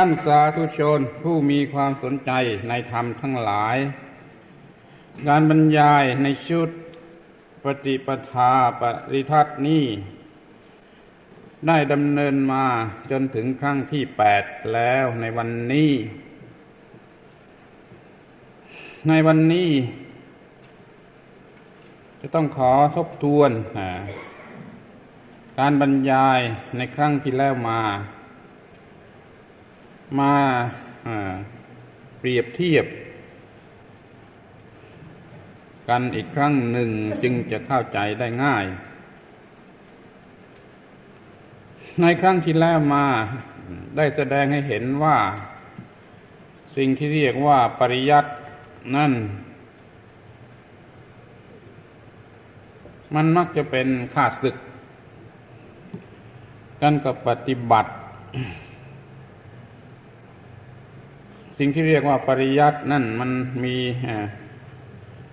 ท่านสาธุชนผู้มีความสนใจในธรรมทั้งหลายการบรรยายในชุดปฏิปทาปริทัศน์นี้ได้ดำเนินมาจนถึงครั้งที่8แล้วในวันนี้จะต้องขอทบทวนการบรรยายในครั้งที่แล้วมาเปรียบเทียบกันอีกครั้งหนึ่งจึงจะเข้าใจได้ง่ายในครั้งที่แล้วมาได้แสดงให้เห็นว่าสิ่งที่เรียกว่าปริยัตินั่นมันมักจะเป็นข้าศึกกันกับปฏิบัติสิ่งที่เรียกว่าปริยัตินั่นมันมี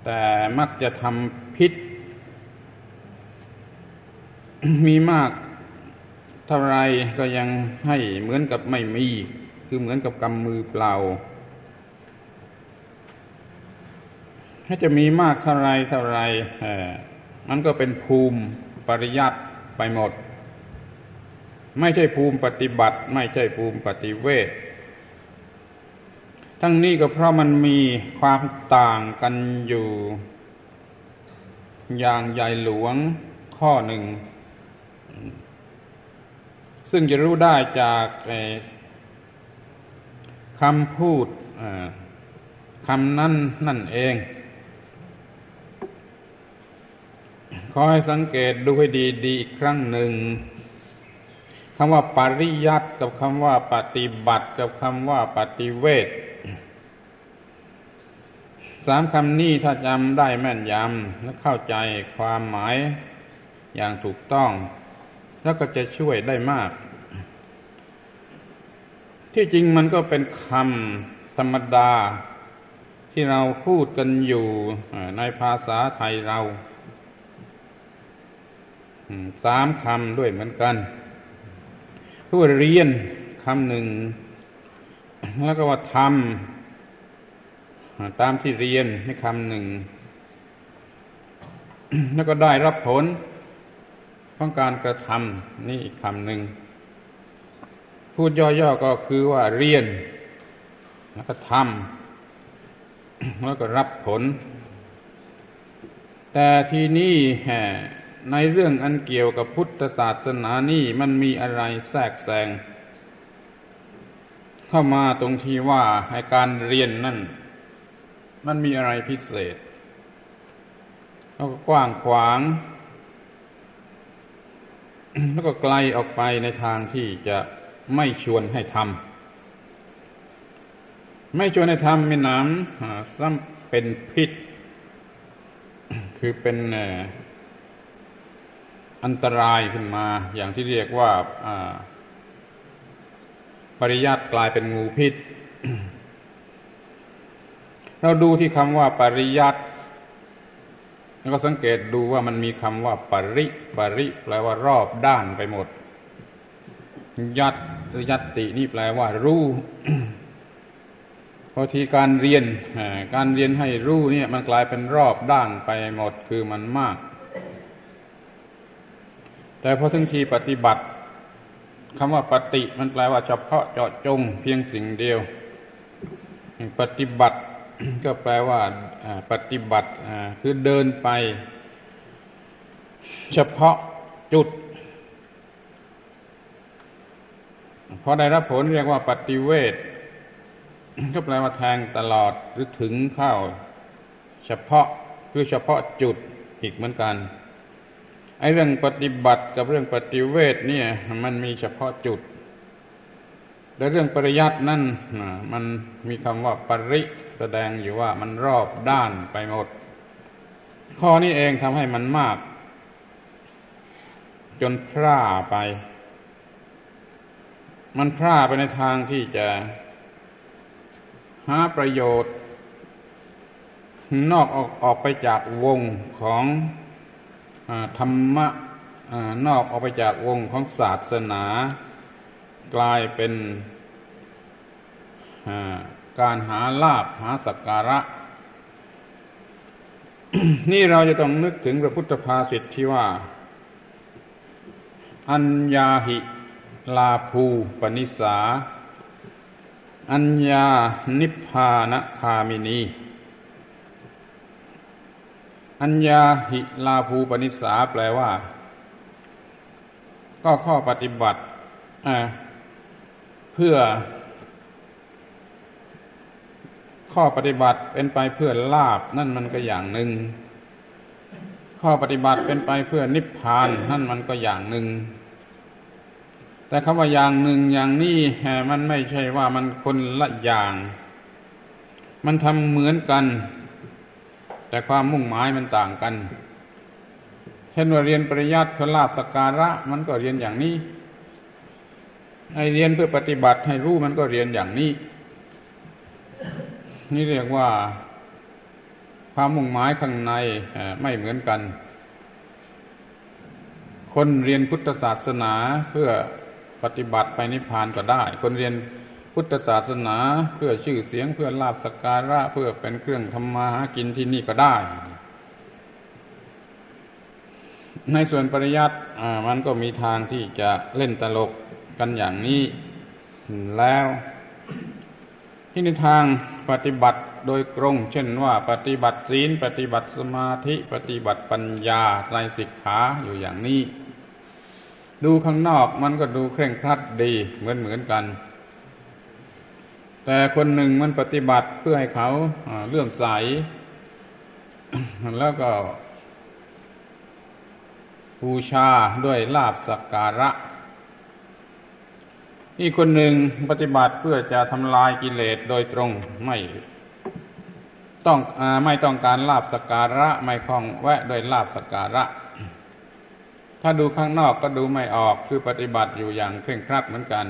แต่มักจะทำพิษมีมากเท่าไรก็ยังให้เหมือนกับไม่มีคือเหมือนกับกำมือเปล่าถ้าจะมีมากเท่าไรมันก็เป็นภูมิปริยัติไปหมดไม่ใช่ภูมิปฏิบัติไม่ใช่ภูมิปฏิเวททั้งนี้ก็เพราะมันมีความต่างกันอยู่อย่างใหญ่หลวงข้อหนึ่งซึ่งจะรู้ได้จากคำพูดคำนั้นนั่นเองขอให้สังเกตดูให้ดีๆอีกครั้งหนึ่งคำว่าปริยัติกับคำว่าปฏิบัติกับคำว่าปฏิเวทสามคำนี้ถ้าจำได้แม่นยำและเข้าใจความหมายอย่างถูกต้องแล้วก็จะช่วยได้มากที่จริงมันก็เป็นคำธรรมดาที่เราพูดกันอยู่ในภาษาไทยเราสามคำด้วยเหมือนกันผู้เรียนคำหนึ่งแล้วก็ว่าทำตามที่เรียนในคำหนึ่งแล้วก็ได้รับผลของการกระทำนี่อีกคำหนึ่งพูดย่อๆก็คือว่าเรียนแล้วก็ทำแล้วก็รับผลแต่ทีนี้ในเรื่องอันเกี่ยวกับพุทธศาสนานี่มันมีอะไรแทรกแซงเข้ามาตรงที่ว่าให้การเรียนนั่นมันมีอะไรพิเศษแล้วก็กว้างขวางแล้วก็ไกลออกไปในทางที่จะไม่ชวนให้ทำมีน้ำซ้ำเป็นพิษคือเป็นอันตรายขึ้นมาอย่างที่เรียกว่าปริยัติกลายเป็นงูพิษ เราดูที่คำว่าปริยัติแล้วก็สังเกตดูว่ามันมีคำว่าปริแปลว่ารอบด้านไปหมดยัตตินี่แปลว่ารู้ พอทีการเรียนให้รู้เนี่ยมันกลายเป็นรอบด้านไปหมดคือมันมากแต่พอถึงทีปฏิบัติคำว่าปฏิมันแปลว่าเฉพาะเจาะจงเพียงสิ่งเดียวปฏิบัติ ก็แปลว่าปฏิบัติคือเดินไปเฉพาะจุดพอได้รับผลเรียกว่าปฏิเวท ก็แปลว่าแทงตลอดหรือถึงเข้าเฉพาะคือเฉพาะจุดอีกเหมือนกันไอ้เรื่องปฏิบัติกับเรื่องปฏิเวทเนี่ยมันมีเฉพาะจุดแต่เรื่องปริยัตินั่นมันมีคำว่าปริแสดงอยู่ว่ามันรอบด้านไปหมดข้อนี้เองทำให้มันมากจนพร่าไปมันพร่าไปในทางที่จะหาประโยชน์นอกออกไปจากวงของธรรมะนอกออกไปจากวงของศาสนากลายเป็น การหาลาภหาสักการะ นี่เราจะต้องนึกถึงพระพุทธภาษิตที่ว่าอัญญาหิลาภูปนิสาอัญญานิพพานคามินีอัญญาหิลาภูปนิสาแปลว่าก็ข้อปฏิบัติเพื่อข้อปฏิบัติเป็นไปเพื่อลาภนั่นมันก็อย่างหนึ่งข้อปฏิบัติเป็นไปเพื่อนิพพานนั่นมันก็อย่างหนึ่งแต่คำว่าอย่างหนึ่งอย่างนี้มันไม่ใช่ว่ามันคนละอย่างมันทำเหมือนกันแต่ความมุ่งหมายมันต่างกันเช่นว่าเรียนปริยัติเพื่อลาภสักการะมันก็เรียนอย่างนี้ไอเรียนเพื่อปฏิบัติให้รู้มันก็เรียนอย่างนี้นี่เรียกว่าความมุ่งหมายข้างในไม่เหมือนกันคนเรียนพุทธศาสนาเพื่อปฏิบัติไปนิพพานก็ได้คนเรียนพุทธศาสนาเพื่อชื่อเสียงเพื่อลาภสักการะเพื่อเป็นเครื่องทำมาหากินที่นี่ก็ได้ในส่วนปริยัติมันก็มีทางที่จะเล่นตลกกันอย่างนี้แล้วที่ในทางปฏิบัติโดยตรงเช่นว่าปฏิบัติศีลปฏิบัติสมาธิปฏิบัติปัญญาไตรสิกขาอยู่อย่างนี้ดูข้างนอกมันก็ดูเคร่งครัดดีเหมือนกันแต่คนหนึ่งมันปฏิบัติเพื่อให้เขาเลื่อมใส แล้วก็บูชาด้วยลาภสักการะอีกคนหนึ่งปฏิบัติเพื่อจะทำลายกิเลสโดยตรงไม่ต้องการลาภสักการะไม่คล้องแวะโดยลาภสักการะถ้าดูข้างนอกก็ดูไม่ออกคือปฏิบัติอยู่อย่างเคร่งครัดเหมือนกัน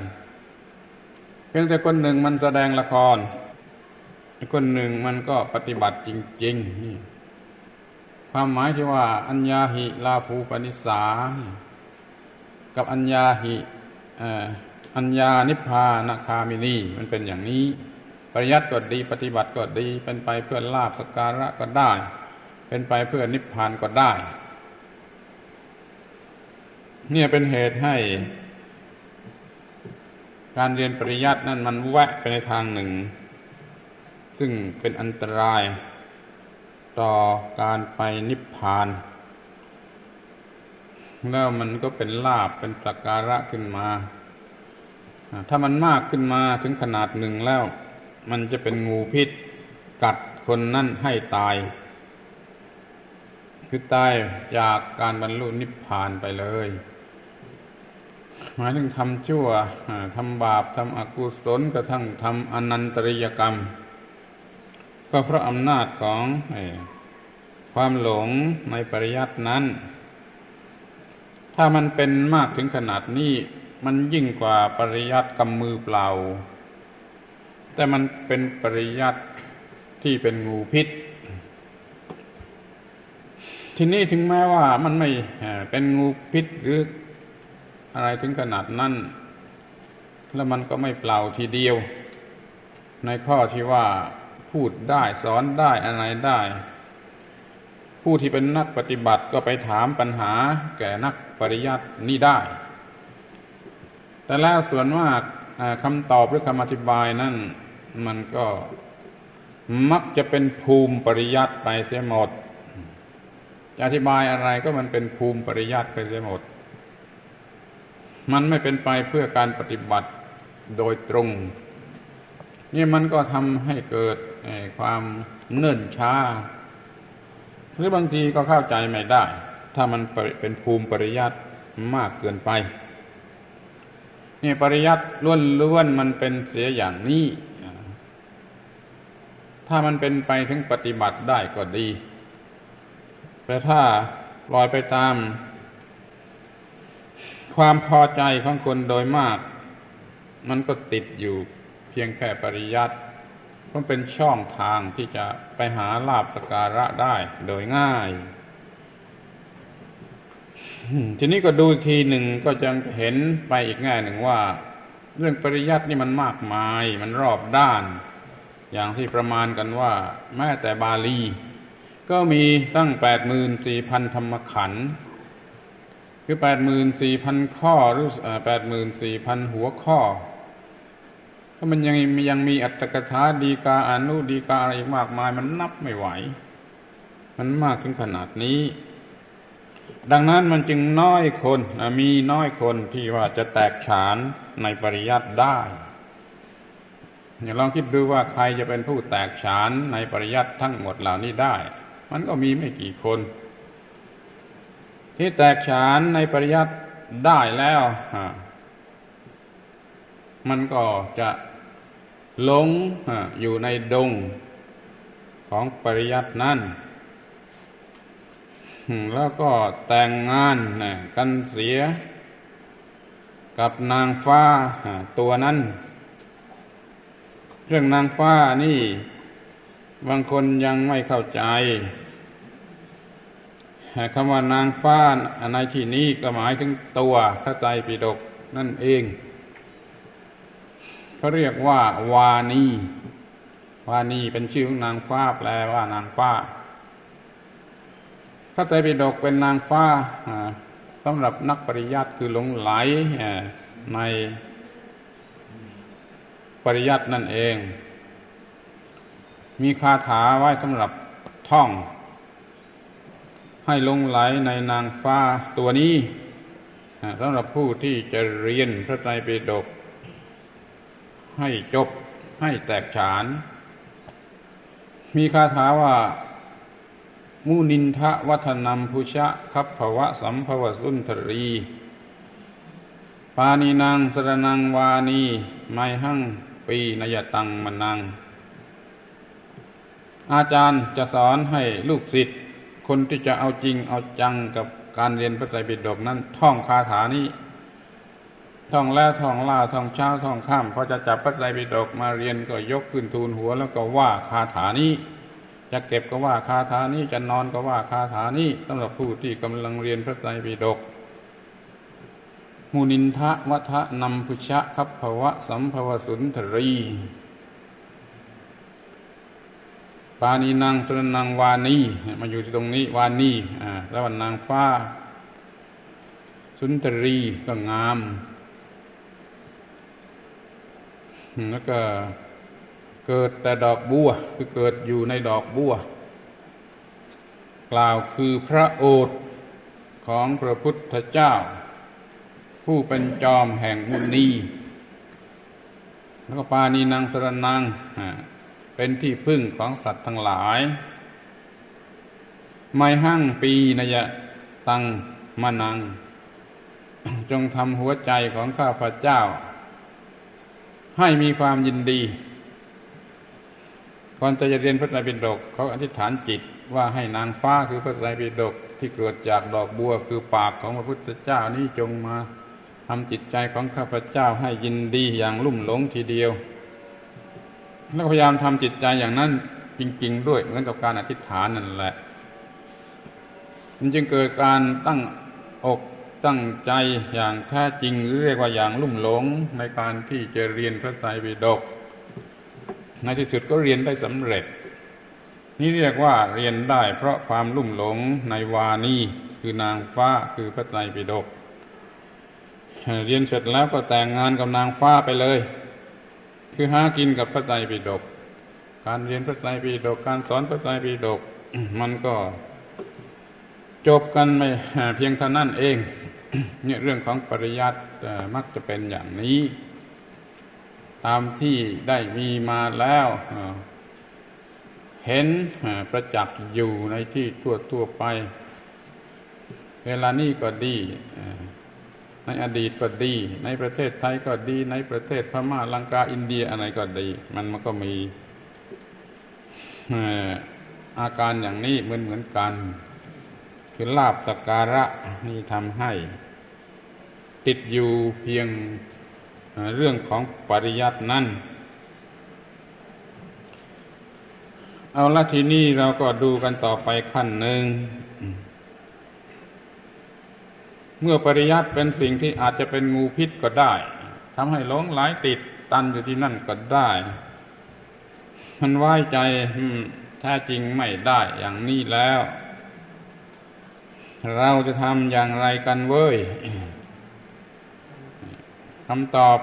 เพียงแต่คนหนึ่งมันแสดงละครคนหนึ่งมันก็ปฏิบัติจริงๆความหมายที่ว่าอัญญาหิลาภูปนิสากับอัญญานิพพานคามินีมันเป็นอย่างนี้ปริยัติก็ดีปฏิบัติก็ดีเป็นไปเพื่อลาภสักการะก็ได้เป็นไปเพื่อนิพพานก็ได้เนี่ยเป็นเหตุให้การเรียนปริยัตินั่นมันแวะไปในทางหนึ่งซึ่งเป็นอันตรายต่อการไปนิพพานแล้วมันก็เป็นลาภเป็นสักการะขึ้นมาถ้ามันมากขึ้นมาถึงขนาดหนึ่งแล้วมันจะเป็นงูพิษกัดคนนั่นให้ตายคือตายจากการบรรลุนิพพานไปเลยหมายถึงทำชั่วทำบาปทำอกุศลกระทั่งทำอนันตริยกรรมก็เพราะอำนาจของความหลงในปริยัตินั้นถ้ามันเป็นมากถึงขนาดนี้มันยิ่งกว่าปริยัติกำมือเปล่าแต่มันเป็นปริยัติที่เป็นงูพิษทีนี้ถึงแม้ว่ามันไม่เป็นงูพิษหรืออะไรถึงขนาดนั้นแล้วมันก็ไม่เปล่าทีเดียวในข้อที่ว่าพูดได้สอนได้อะไรได้ผู้ที่เป็นนักปฏิบัติก็ไปถามปัญหาแก่นักปริยัตินี่ได้แต่แล้วส่วนว่าคำตอบหรือคำอธิบายนั่นมันก็มักจะเป็นภูมิปริยัติไปเสียหมดอธิบายอะไรก็มันเป็นภูมิปริยัติไปเสียหมดมันไม่เป็นไปเพื่อการปฏิบัติโดยตรงนี่มันก็ทำให้เกิดความเนิ่นช้าหรือบางทีก็เข้าใจไม่ได้ถ้ามันเป็นภูมิปริยัติมากเกินไปนี่ปริยัติล้วนๆมันเป็นเสียอย่างนี้ถ้ามันเป็นไปถึงปฏิบัติได้ก็ดีแต่ถ้าลอยไปตามความพอใจของคนโดยมากมันก็ติดอยู่เพียงแค่ปริยัติมันเป็นช่องทางที่จะไปหาลาภสักการะได้โดยง่ายทีนี้ก็ดูอีกทีหนึ่งก็จะเห็นไปอีกแง่หนึ่งว่า เรื่องปริยัตินี่มันมากมายมันรอบด้านอย่างที่ประมาณกันว่าแม้แต่บาลีก็มีตั้ง 84,000 ธรรมขันธ์คือ 84,000 ข้อหรือ 84,000 หัวข้อก็มันยังมีอัตถกถาดีกาอนุดีกาอะไรอีกมากมายมันนับไม่ไหวมันมากถึงขนาดนี้ดังนั้นมันจึงน้อยคนมีน้อยคนที่ว่าจะแตกฉานในปริยัติได้อย่าลองคิดดูว่าใครจะเป็นผู้แตกฉานในปริยัติทั้งหมดเหล่านี้ได้มันก็มีไม่กี่คนที่แตกฉานในปริยัติได้แล้วมันก็จะหลงอยู่ในดงของปริยัตินั้นแล้วก็แต่งงานกันเสียกับนางฟ้าตัวนั้นเรื่องนางฟ้านี่บางคนยังไม่เข้าใจคำว่านางฟ้าในที่นี้ก็หมายถึงตัวพระไตรปิฎกนั่นเองเขาเรียกว่าวานีวานีเป็นชื่อของนางฟ้าแปลว่านางฟ้าพระไตรปิฎกเป็นนางฟ้าสำหรับนักปริยัติคือหลงไหลในปริยัตินั่นเองมีคาถาไว้สำหรับท่องให้หลงไหลในนางฟ้าตัวนี้สำหรับผู้ที่จะเรียนพระไตรปิฎกให้จบให้แตกฉานมีคาถาว่ามุนินทะวัฒนัมพุชะคัพพวะสัมภวสุนทรีปานีนางสรนังวานีไมหังปีนยตังมนังอาจารย์จะสอนให้ลูกศิษย์คนที่จะเอาจริงเอาจังกับการเรียนพระไตรปิฎกนั้นท่องคาถานี้ท่องแล้วท่องล่าท่องเช้าท่องค่ำพอจะจับพระไตรปิฎกมาเรียนก็ยกขึ้นทูลหัวแล้วก็ว่าคาถานี้จะเก็บก็ว่าคาถานี้จะนอนก็ว่าคาถานี้สำหรับผู้ที่กำลังเรียนพระไตรปิฎกมุนินทะวัฒนัมพุชะคัพพวะสัมภวสุนทรีปานีนางสรนังวานีมาอยู่ที่ตรงนี้วานีแล้วว่านางฟ้าสุนทรีก็งามแล้วก็เกิดแต่ดอกบัวคือเกิดอยู่ในดอกบัวกล่าวคือพระโอษฐ์ของพระพุทธเจ้าผู้เป็นจอมแห่งมุนีแล้วก็ปานีนางสรนังเป็นที่พึ่งของสัตว์ทั้งหลายไมหังปีนยตังมนังจงทำหัวใจของข้าพเจ้าให้มีความยินดีก่อนจะเรียนพระไตรปิฎกเขาอธิษฐานจิตว่าให้นางฟ้าคือพระไตรปิฎกที่เกิดจากดอกบัวคือปากของพระพุทธเจ้านี้จงมาทำจิตใจของข้าพเจ้าให้ยินดีอย่างลุ่มหลงทีเดียวแล้วพยายามทำจิตใจอย่างนั้นจริงๆด้วยเหมือนกับการอธิษฐานนั่นแหละมันจึงเกิดการตั้งอกตั้งใจอย่างแท้จริงหรือเรียกว่าอย่างลุ่มหลงในการที่จะเรียนพระไตรปิฎกในที่สุดก็เรียนได้สำเร็จนี่เรียกว่าเรียนได้เพราะความลุ่มหลงในวานีคือนางฟ้าคือพระไตรปิฎกเรียนเสร็จแล้วก็แต่งงานกับนางฟ้าไปเลยคือหากินกับพระไตรปิฎกการเรียนพระไตรปิฎกการสอนพระไตรปิฎกมันก็จบกันไม่เพียงเท่านั้นเองเนี่ยเรื่องของปริยัติมักจะเป็นอย่างนี้ตามที่ได้มีมาแล้วเห็นประจักษ์อยู่ในที่ทั่วไปเวลานี้ก็ดีในอดีตก็ดีในประเทศไทยก็ดีในประเทศพม่าลังกาอินเดียอะไรก็ดีมันก็มีอาการอย่างนี้เหมือนกันคือลาภสักการะนี่ทำให้ติดอยู่เพียงเรื่องของปริยัตินั้นเอาละทีนี้เราก็ดูกันต่อไปขั้นหนึ่งเมื่อปริยัติเป็นสิ่งที่อาจจะเป็นงูพิษก็ได้ ทำให้หลงไหลติดตันอยู่ที่นั่นก็ได้มันไว้ใจแท้จริงไม่ได้อย่างนี้แล้วเราจะทำอย่างไรกันเว้ยคำตอบ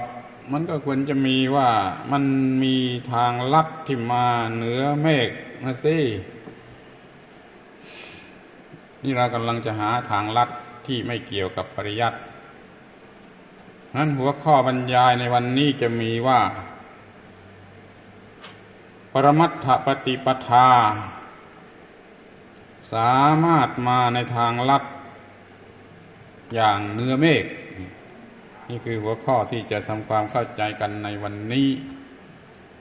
มันก็ควรจะมีว่ามันมีทางลัดที่มาเหนือเมฆนะสินี่เรากำลังจะหาทางลัดที่ไม่เกี่ยวกับปริยัตินั้นหัวข้อบรรยายในวันนี้จะมีว่าปรมัตถปฏิปทาสามารถมาในทางลัดอย่างเหนือเมฆนี่คือหัวข้อที่จะทำความเข้าใจกันในวันนี้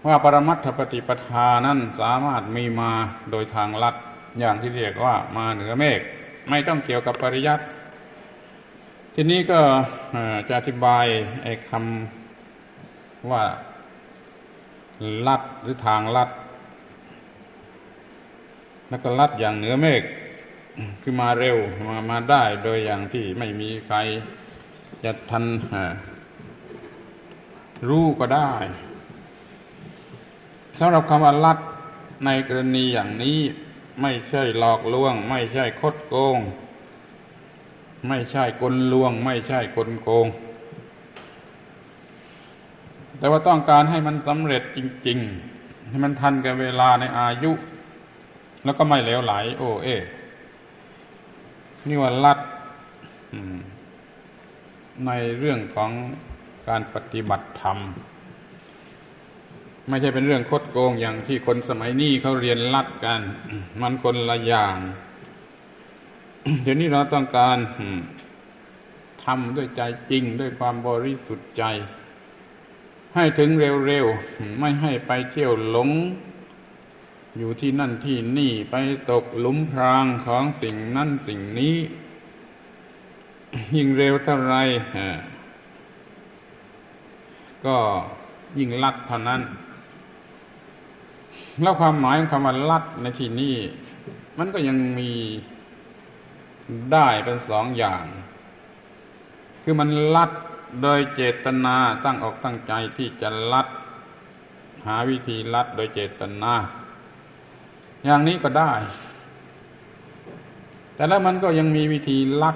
ว่าปรมัตถปฏิปทานั้นสามารถมีมาโดยทางลัดอย่างที่เรียกว่ามาเหนือเมฆไม่ต้องเกี่ยวกับปริยัติทีนี้ก็จะอธิบายไอ้คำว่าลัดหรือทางลัดแล้วก็ลัดอย่างเหนือเมฆคือมาเร็วมาได้โดยอย่างที่ไม่มีใครจะทันรู้ก็ได้สำหรับคำว่าลัดในกรณีอย่างนี้ไม่ใช่หลอกลวงไม่ใช่คดโกงไม่ใช่กลลวงไม่ใช่กลโกงแต่ว่าต้องการให้มันสำเร็จจริงๆให้มันทันกับเวลาในอายุแล้วก็ไม่เหลวไหลโอ้เอ๊นี่ว่าลัดในเรื่องของการปฏิบัติธรรมไม่ใช่เป็นเรื่องคดโกงอย่างที่คนสมัยนี้เขาเรียนลัดกันมันคนละอย่างเดี๋ยวนี้เราต้องการทำด้วยใจจริงด้วยความบริสุทธิ์ใจให้ถึงเร็วๆไม่ให้ไปเที่ยวหลงอยู่ที่นั่นที่นี่ไปตกหลุมพรางของสิ่งนั้นสิ่งนี้ยิ่งเร็วเท่าไรก็ยิ่งลัดเท่านั้นแล้วความหมายของคำว่าลัดในที่นี้มันก็ยังมีได้เป็นสองอย่างคือมันลัดโดยเจตนาตั้งอกตั้งใจที่จะลัดหาวิธีลัดโดยเจตนาอย่างนี้ก็ได้แต่แล้วมันก็ยังมีวิธีลัด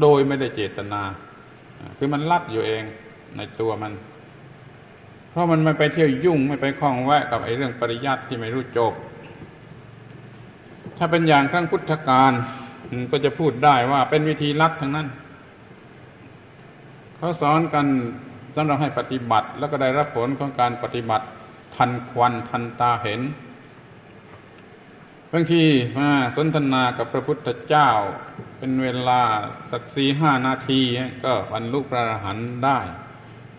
โดยไม่ได้เจตนาคือมันลัดอยู่เองในตัวมันเพราะมันไม่ไปเที่ยวยุ่งไม่ไปคล้องแวะกับไอ้เรื่องปริยัติที่ไม่รู้จบถ้าเป็นอย่างครั้งพุทธกาลก็จะพูดได้ว่าเป็นวิธีลัดทั้งนั้นเขาสอนกันสำหรับให้ปฏิบัติแล้วก็ได้รับผลของการปฏิบัติทันควันทันตาเห็นบางทีมาสนทนากับพระพุทธเจ้าเป็นเวลาสัก 4-5 นาทีก็บรรลุพระอรหันต์ได้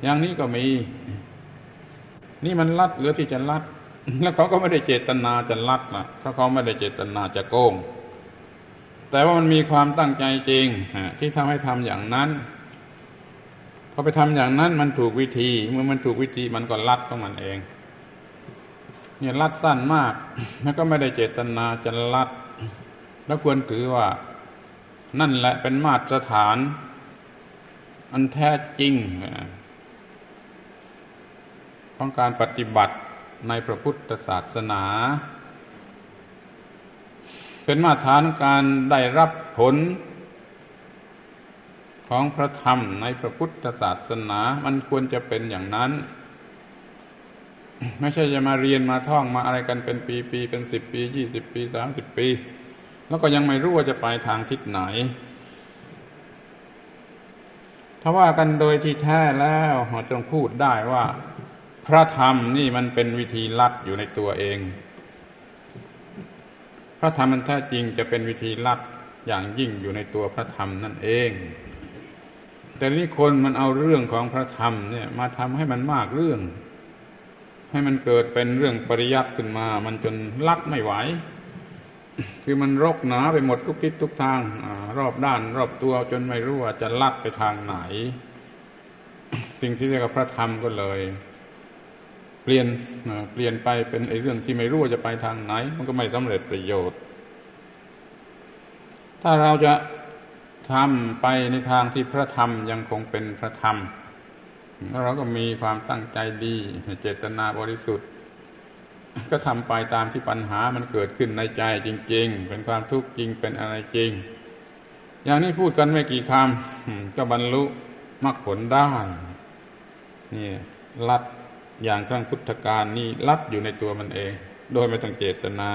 อย่างนี้ก็มีนี่มันลัดเหลือที่จะลัดแล้วเขาก็ไม่ได้เจตนาจะลัดนะเพราะเขาไม่ได้เจตนาจะโกงแต่ว่ามันมีความตั้งใจจริงที่ทำให้ทำอย่างนั้นพอไปทำอย่างนั้นมันถูกวิธีเมื่อมันถูกวิธีมันก็ลัดของมันเองเนี่ยลัดสั้นมากแล้วก็ไม่ได้เจตนาจะลัดแล้วควรถือว่านั่นแหละเป็นมาตรฐานอันแท้จริงของการปฏิบัติในพระพุทธศาสนาเป็นมาตรฐานการได้รับผลของพระธรรมในพระพุทธศาสนามันควรจะเป็นอย่างนั้นไม่ใช่จะมาเรียนมาท่องมาอะไรกันเป็นปีๆเป็น10 ปี20 ปี30 ปีแล้วก็ยังไม่รู้ว่าจะไปทางทิศไหนถ้าว่ากันโดยที่แท้แล้วจงพูดได้ว่าพระธรรมนี่มันเป็นวิธีลัดอยู่ในตัวเองพระธรรมมันแท้จริงจะเป็นวิธีลัดอย่างยิ่งอยู่ในตัวพระธรรมนั่นเองแต่นี่คนมันเอาเรื่องของพระธรรมเนี่ยมาทำให้มันมากเรื่องให้มันเกิดเป็นเรื่องปริยัติขึ้นมามันจนลัดไม่ไหวคือมันรกหนาไปหมดทุกทิศทุกทางรอบด้านรอบตัวจนไม่รู้ว่าจะลัดไปทางไหนสิ่งที่เรียกว่าพระธรรมก็เลยเปลี่ยนไปเป็นไอ้เรื่องที่ไม่รู้ว่าจะไปทางไหนมันก็ไม่สำเร็จประโยชน์ถ้าเราจะทำไปในทางที่พระธรรมยังคงเป็นพระธรรม แล้วเราก็มีความตั้งใจดีเจตนาบริสุทธิ์ก็ทำไปตามที่ปัญหามันเกิดขึ้นในใจจริงๆเป็นความทุกข์จริงเป็นอะไรจริงอย่างนี้พูดกันไม่กี่คำก็บรรลุมรรคผลได้นี่ลัดอย่างครั้งพุทธกาลนี่ลัดอยู่ในตัวมันเองโดยไม่ต้องเจตนา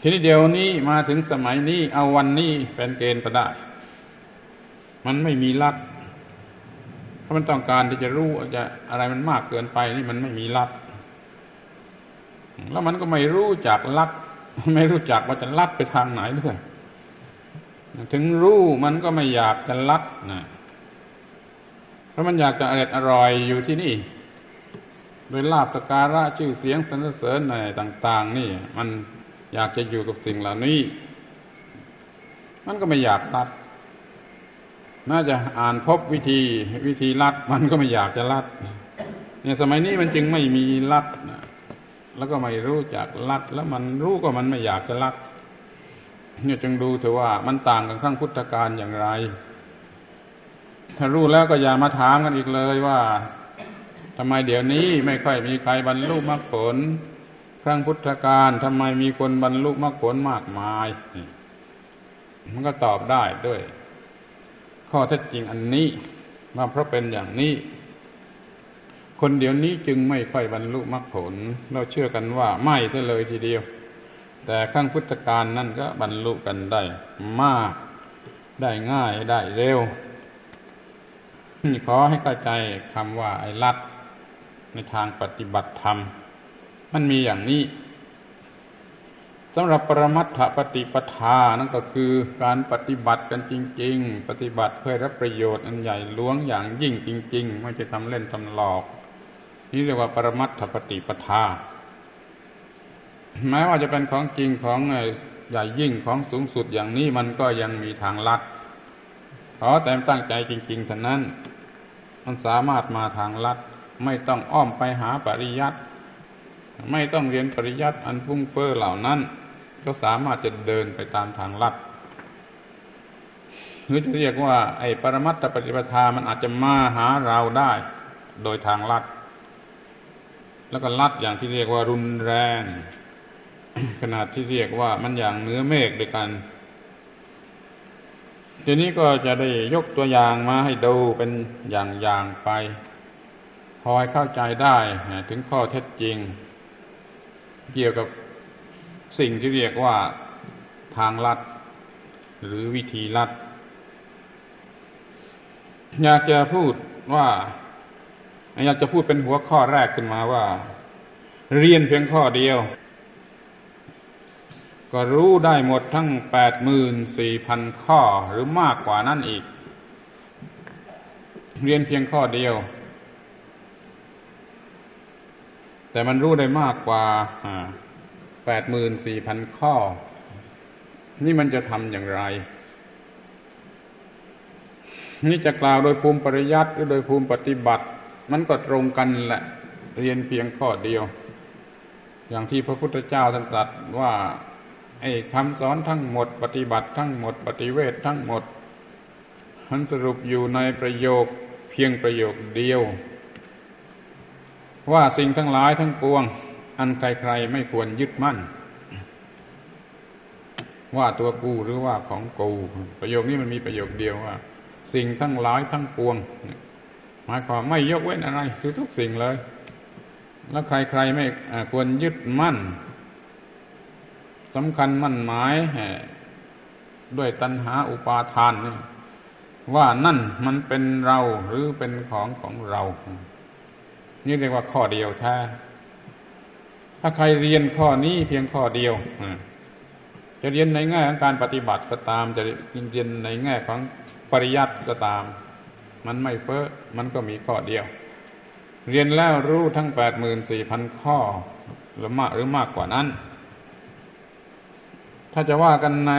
ทีนี้เดี๋ยวนี้มาถึงสมัยนี้เอาวันนี้เป็นเกณฑ์ก็ได้มันไม่มีลัดเพราะมันต้องการที่จะรู้จะอะไรมันมากเกินไปนี่มันไม่มีลัดแล้วมันก็ไม่รู้จักลัดไม่รู้จักว่าจะลัดไปทางไหนด้วยถึงรู้มันก็ไม่อยากจะลัดนะเพราะมันอยากจะอร่อยอยู่ที่นี่โดยลาภสการะชื่อเสียงสรรเสริญอะไรต่างๆนี่มันอยากจะอยู่กับสิ่งเหล่านี้มันก็ไม่อยากลัดน่าจะอ่านพบวิธีลัดมันก็ไม่อยากจะลัดเนี่ยสมัยนี้มันจึงไม่มีลัดแล้วก็ไม่รู้จักลัดแล้วมันรู้ก็มันไม่อยากจะลัดเนี่ยจึงดูเถอะว่ามันต่างกันครั้งพุทธกาลอย่างไรถ้ารู้แล้วก็อย่ามาถามกันอีกเลยว่าทำไมเดี๋ยวนี้ไม่ค่อยมีใครบรรลุมรรคผลครั้งพุทธกาลทำไมมีคนบรรลุมรรคผลมากมายมันก็ตอบได้ด้วยข้อเท็จจริงอันนี้มาเพราะเป็นอย่างนี้คนเดี๋ยวนี้จึงไม่ค่อยบรรลุมรรคผลเราเชื่อกันว่าไม่ซะเลยทีเดียวแต่ครั้งพุทธกาลนั่นก็บรรลุกันได้มากได้ง่ายได้เร็วขอให้เข้าใจคำว่าไอ้ลัดในทางปฏิบัติธรรมมันมีอย่างนี้สำหรับปรมัตถปฏิปทานั่นก็คือการปฏิบัติกันจริงๆปฏิบัติเพื่อรับประโยชน์อันใหญ่หลวงอย่างยิ่งจริงๆไม่จะทำเล่นทำหลอกนี่เรียกว่าปรมัตถปฏิปทาแม้ว่าจะเป็นของจริงของใหญ่ยิ่งของสูงสุดอย่างนี้มันก็ยังมีทางลัดขอแต่ตั้งใจจริงๆเท่านั้นมันสามารถมาทางลัดไม่ต้องอ้อมไปหาปริยัติไม่ต้องเรียนปริยัติอันฟุ้งเฟ้อเหล่านั้นก็สามารถจะเดินไปตามทางลัดหรือจะเรียกว่าไอ้ปรมัตถปฏิปทามันอาจจะมาหาเราได้โดยทางลัดแล้วก็ลัดอย่างที่เรียกว่ารุนแรงขนาดที่เรียกว่ามันอย่างเนื้อเมฆด้วยกันทีนี้ก็จะได้ยกตัวอย่างมาให้ดูเป็นอย่างๆไปพอให้เข้าใจได้ถึงข้อเท็จจริงเกี่ยวกับสิ่งที่เรียกว่าทางลัดหรือวิธีลัดอยากจะพูดเป็นหัวข้อแรกขึ้นมาว่าเรียนเพียงข้อเดียวก็รู้ได้หมดทั้ง 84,000 ข้อหรือมากกว่านั้นอีกเรียนเพียงข้อเดียวแต่มันรู้ได้มากกว่า 84,000 ข้อนี่มันจะทำอย่างไรนี่จะกล่าวโดยภูมิปริยัติหรือโดยภูมิปฏิบัติมันก็ตรงกันแหละเรียนเพียงข้อเดียวอย่างที่พระพุทธเจ้าท่านตรัสว่าไอ้คำสอนทั้งหมดปฏิบัติทั้งหมดปฏิเวททั้งหมดมันสรุปอยู่ในประโยคเพียงประโยคเดียวว่าสิ่งทั้งหลายทั้งปวงอันใครๆไม่ควรยึดมั่นว่าตัวกูหรือว่าของกูประโยคนี้มันมีประโยคเดียวว่าสิ่งทั้งหลายทั้งปวงหมายความไม่ยกเว้นอะไรคือทุกสิ่งเลยแล้วใครๆไม่ควรยึดมั่นสำคัญมั่นหมายด้วยตัณหาอุปาทานนี่ว่านั่นมันเป็นเราหรือเป็นของเรานี่เรียกว่าข้อเดียวแท้ถ้าใครเรียนข้อนี้เพียงข้อเดียวจะเรียนในแง่ของการปฏิบัติก็ตามจะเรียนในแง่ของปริยัติก็ตามมันไม่เฟ้อมันก็มีข้อเดียวเรียนแล้วรู้ทั้ง 84,000 ข้อหรือมากกว่านั้นถ้าจะว่ากันใน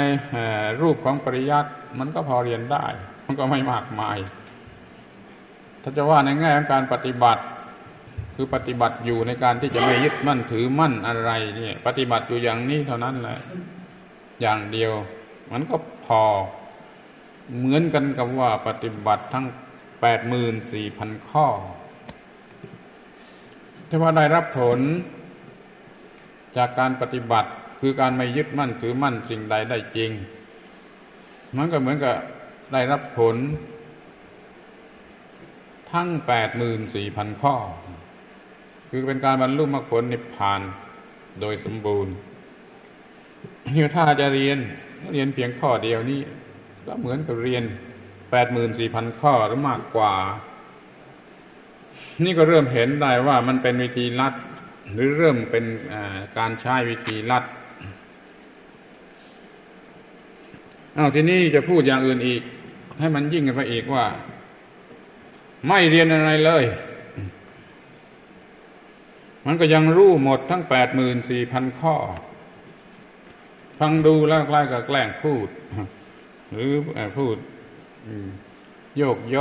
รูปของปริยัติมันก็พอเรียนได้มันก็ไม่มากมายถ้าจะว่าในแง่ของการปฏิบัติคือปฏิบัติอยู่ในการที่จะไม่ยึดมั่นถือมั่นอะไรเนี่ยปฏิบัติอยู่อย่างนี้เท่านั้นแหละอย่างเดียวมันก็พอเหมือนกันกับว่าปฏิบัติทั้ง 84,000 ข้อที่ว่าได้รับผลจากการปฏิบัติคือการไม่ยึดมั่นถือมั่นสิ่งใดได้จริงมันก็เหมือนกับได้รับผลทั้ง 84,000 ข้อคือเป็นการบรรลุมรรคผลนิพพานโดยสมบูรณ์นี่ถ้าจะเรียนเพียงข้อเดียวนี้ก็เหมือนกับเรียน 84,000 ข้อหรือมากกว่านี่ก็เริ่มเห็นได้ว่ามันเป็นวิธีลัดหรือเริ่มเป็นการใช้วิธีลัดเอาทีนี้จะพูดอย่างอื่นอีกให้มันยิ่งกันไปอีกว่าไม่เรียนอะไรเลยมันก็ยังรู้หมดทั้ง 84,000 ข้อฟังดูแล้วคล้ายกับแกล้งพูดหรือพูดโยกโย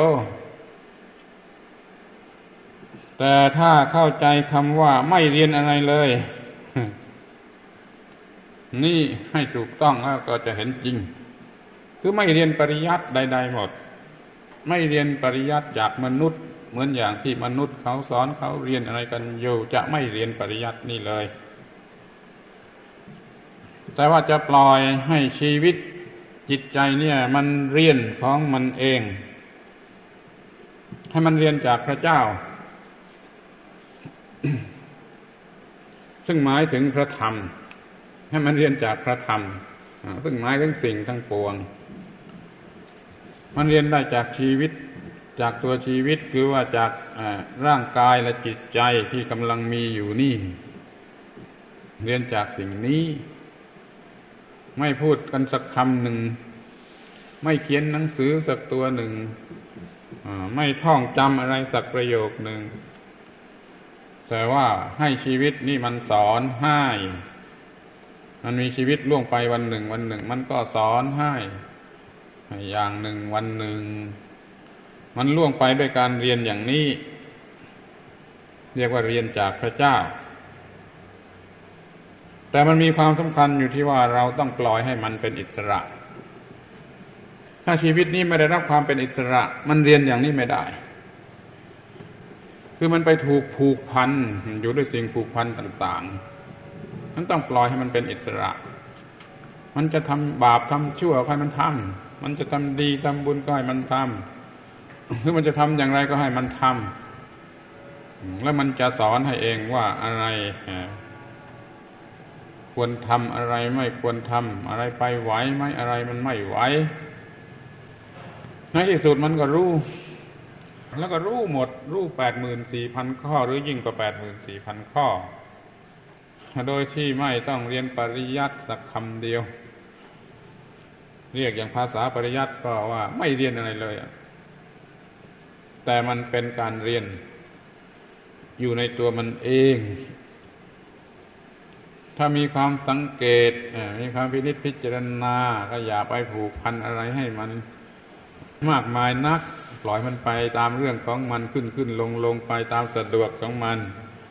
แต่ถ้าเข้าใจคำว่าไม่เรียนอะไรเลยนี่ให้ถูกต้องแล้วก็จะเห็นจริงคือไม่เรียนปริยัติใดๆหมดไม่เรียนปริยัติจากมนุษย์เหมือนอย่างที่มนุษย์เขาสอนเขาเรียนอะไรกันอยู่จะไม่เรียนปริยัตินี่เลยแต่ว่าจะปล่อยให้ชีวิตจิตใจเนี่ยมันเรียนของมันเองให้มันเรียนจากพระเจ้า ซึ่งหมายถึงพระธรรมให้มันเรียนจากพระธรรมซึ่งหมายถึงสิ่งทั้งปวงมันเรียนได้จากชีวิตจากตัวชีวิตคือว่าจากร่างกายและจิตใจที่กำลังมีอยู่นี่เรียนจากสิ่งนี้ไม่พูดกันสักคำหนึ่งไม่เขียนหนังสือสักตัวหนึ่งไม่ท่องจำอะไรสักประโยคหนึ่งแต่ว่าให้ชีวิตนี่มันสอนให้มันมีชีวิตล่วงไปวันหนึ่งวันหนึ่งมันก็สอนให้อย่างหนึ่งวันหนึ่งมันล่วงไปด้วยการเรียนอย่างนี้เรียกว่าเรียนจากพระเจ้าแต่มันมีความสำคัญอยู่ที่ว่าเราต้องปล่อยให้มันเป็นอิสระถ้าชีวิตนี้ไม่ได้รับความเป็นอิสระมันเรียนอย่างนี้ไม่ได้คือมันไปถูกผูกพันอยู่ด้วยสิ่งผูกพันต่างๆมันต้องปล่อยให้มันเป็นอิสระมันจะทำบาปทำชั่วก็ให้มันทำมันจะทำดีทำบุญก็ให้มันทำหรือมันจะทำอย่างไรก็ให้มันทำแล้วมันจะสอนให้เองว่าอะไรควรทำอะไรไม่ควรทำอะไรไปไหวไหมอะไรมันไม่ไหวในที่สุดมันก็รู้แล้วก็รู้หมดรู้ 84,000 ข้อหรือยิ่งกว่า 84,000 ข้อโดยที่ไม่ต้องเรียนปริยัติสักคำเดียวเรียกอย่างภาษาปริยัติก็ว่าไม่เรียนอะไรเลยแต่มันเป็นการเรียนอยู่ในตัวมันเองถ้ามีความสังเกตมีความพินิจพิจารณาก็อย่าไปผูกพันอะไรให้มันมากมายนักปล่อยมันไปตามเรื่องของมันขึ้นลงไปตามสะดวกของมัน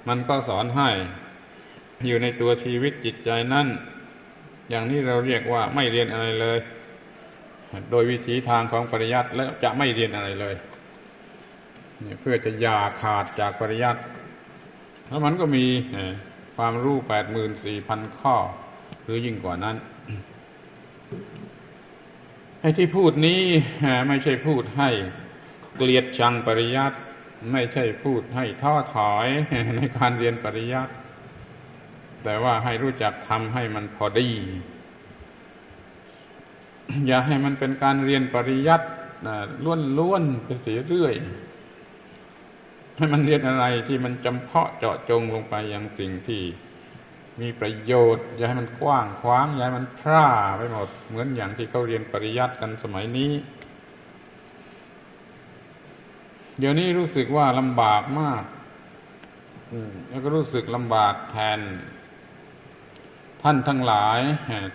มันก็สอนให้อยู่ในตัวชีวิตจิตใจนั่นอย่างนี้เราเรียกว่าไม่เรียนอะไรเลยโดยวิถีทางของปริยัติแล้วจะไม่เรียนอะไรเลยเพื่อจะอย่าขาดจากปริยัติแล้วมันก็มีความรู้ 84,000 ข้อหรือยิ่งกว่านั้นไอ้ที่พูดนี้ไม่ใช่พูดให้เกลียดชังปริยัติไม่ใช่พูดให้ท้อถอยในการเรียนปริยัติแต่ว่าให้รู้จักทำให้มันพอดีอย่าให้มันเป็นการเรียนปริยัติล้วนๆไปเสียเรื่อยให้มันเรียนอะไรที่มันจำเพาะเจาะจงลงไปอย่างสิ่งที่มีประโยชน์อย่าให้มันกว้างขวางอย่าให้มันพร่าไปหมดเหมือนอย่างที่เขาเรียนปริยัติกันสมัยนี้เดี๋ยวนี้รู้สึกว่าลำบากมากแล้วก็รู้สึกลำบากแทนท่านทั้งหลาย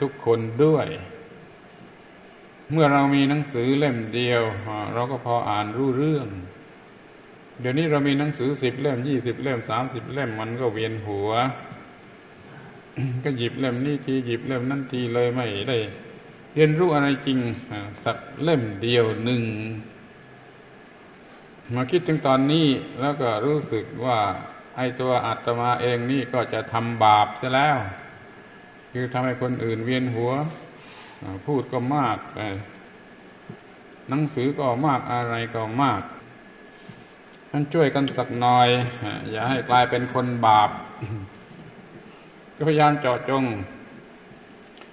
ทุกคนด้วยเมื่อเรามีหนังสือเล่มเดียวเราก็พออ่านรู้เรื่องเดี๋ยวนี้เรามีหนังสือ10เล่ม20เล่ม30เล่มมันก็เวียนหัว ก็หยิบเล่มนี้ทีหยิบเล่มนั้นทีเลยไม่ได้เรียนรู้อะไรจริงสักเล่มเดียวหนึ่ง มาคิดถึงตอนนี้แล้วก็รู้สึกว่าไอ้ตัวอาตมาเองนี่ก็จะทำบาปซะแล้วคือทำให้คนอื่นเวียนหัวพูดก็มากหนังสือก็มากอะไรก็มากนั่นช่วยกันสักหน่อยอย่าให้กลายเป็นคนบาป ก็พยายามเจาะจง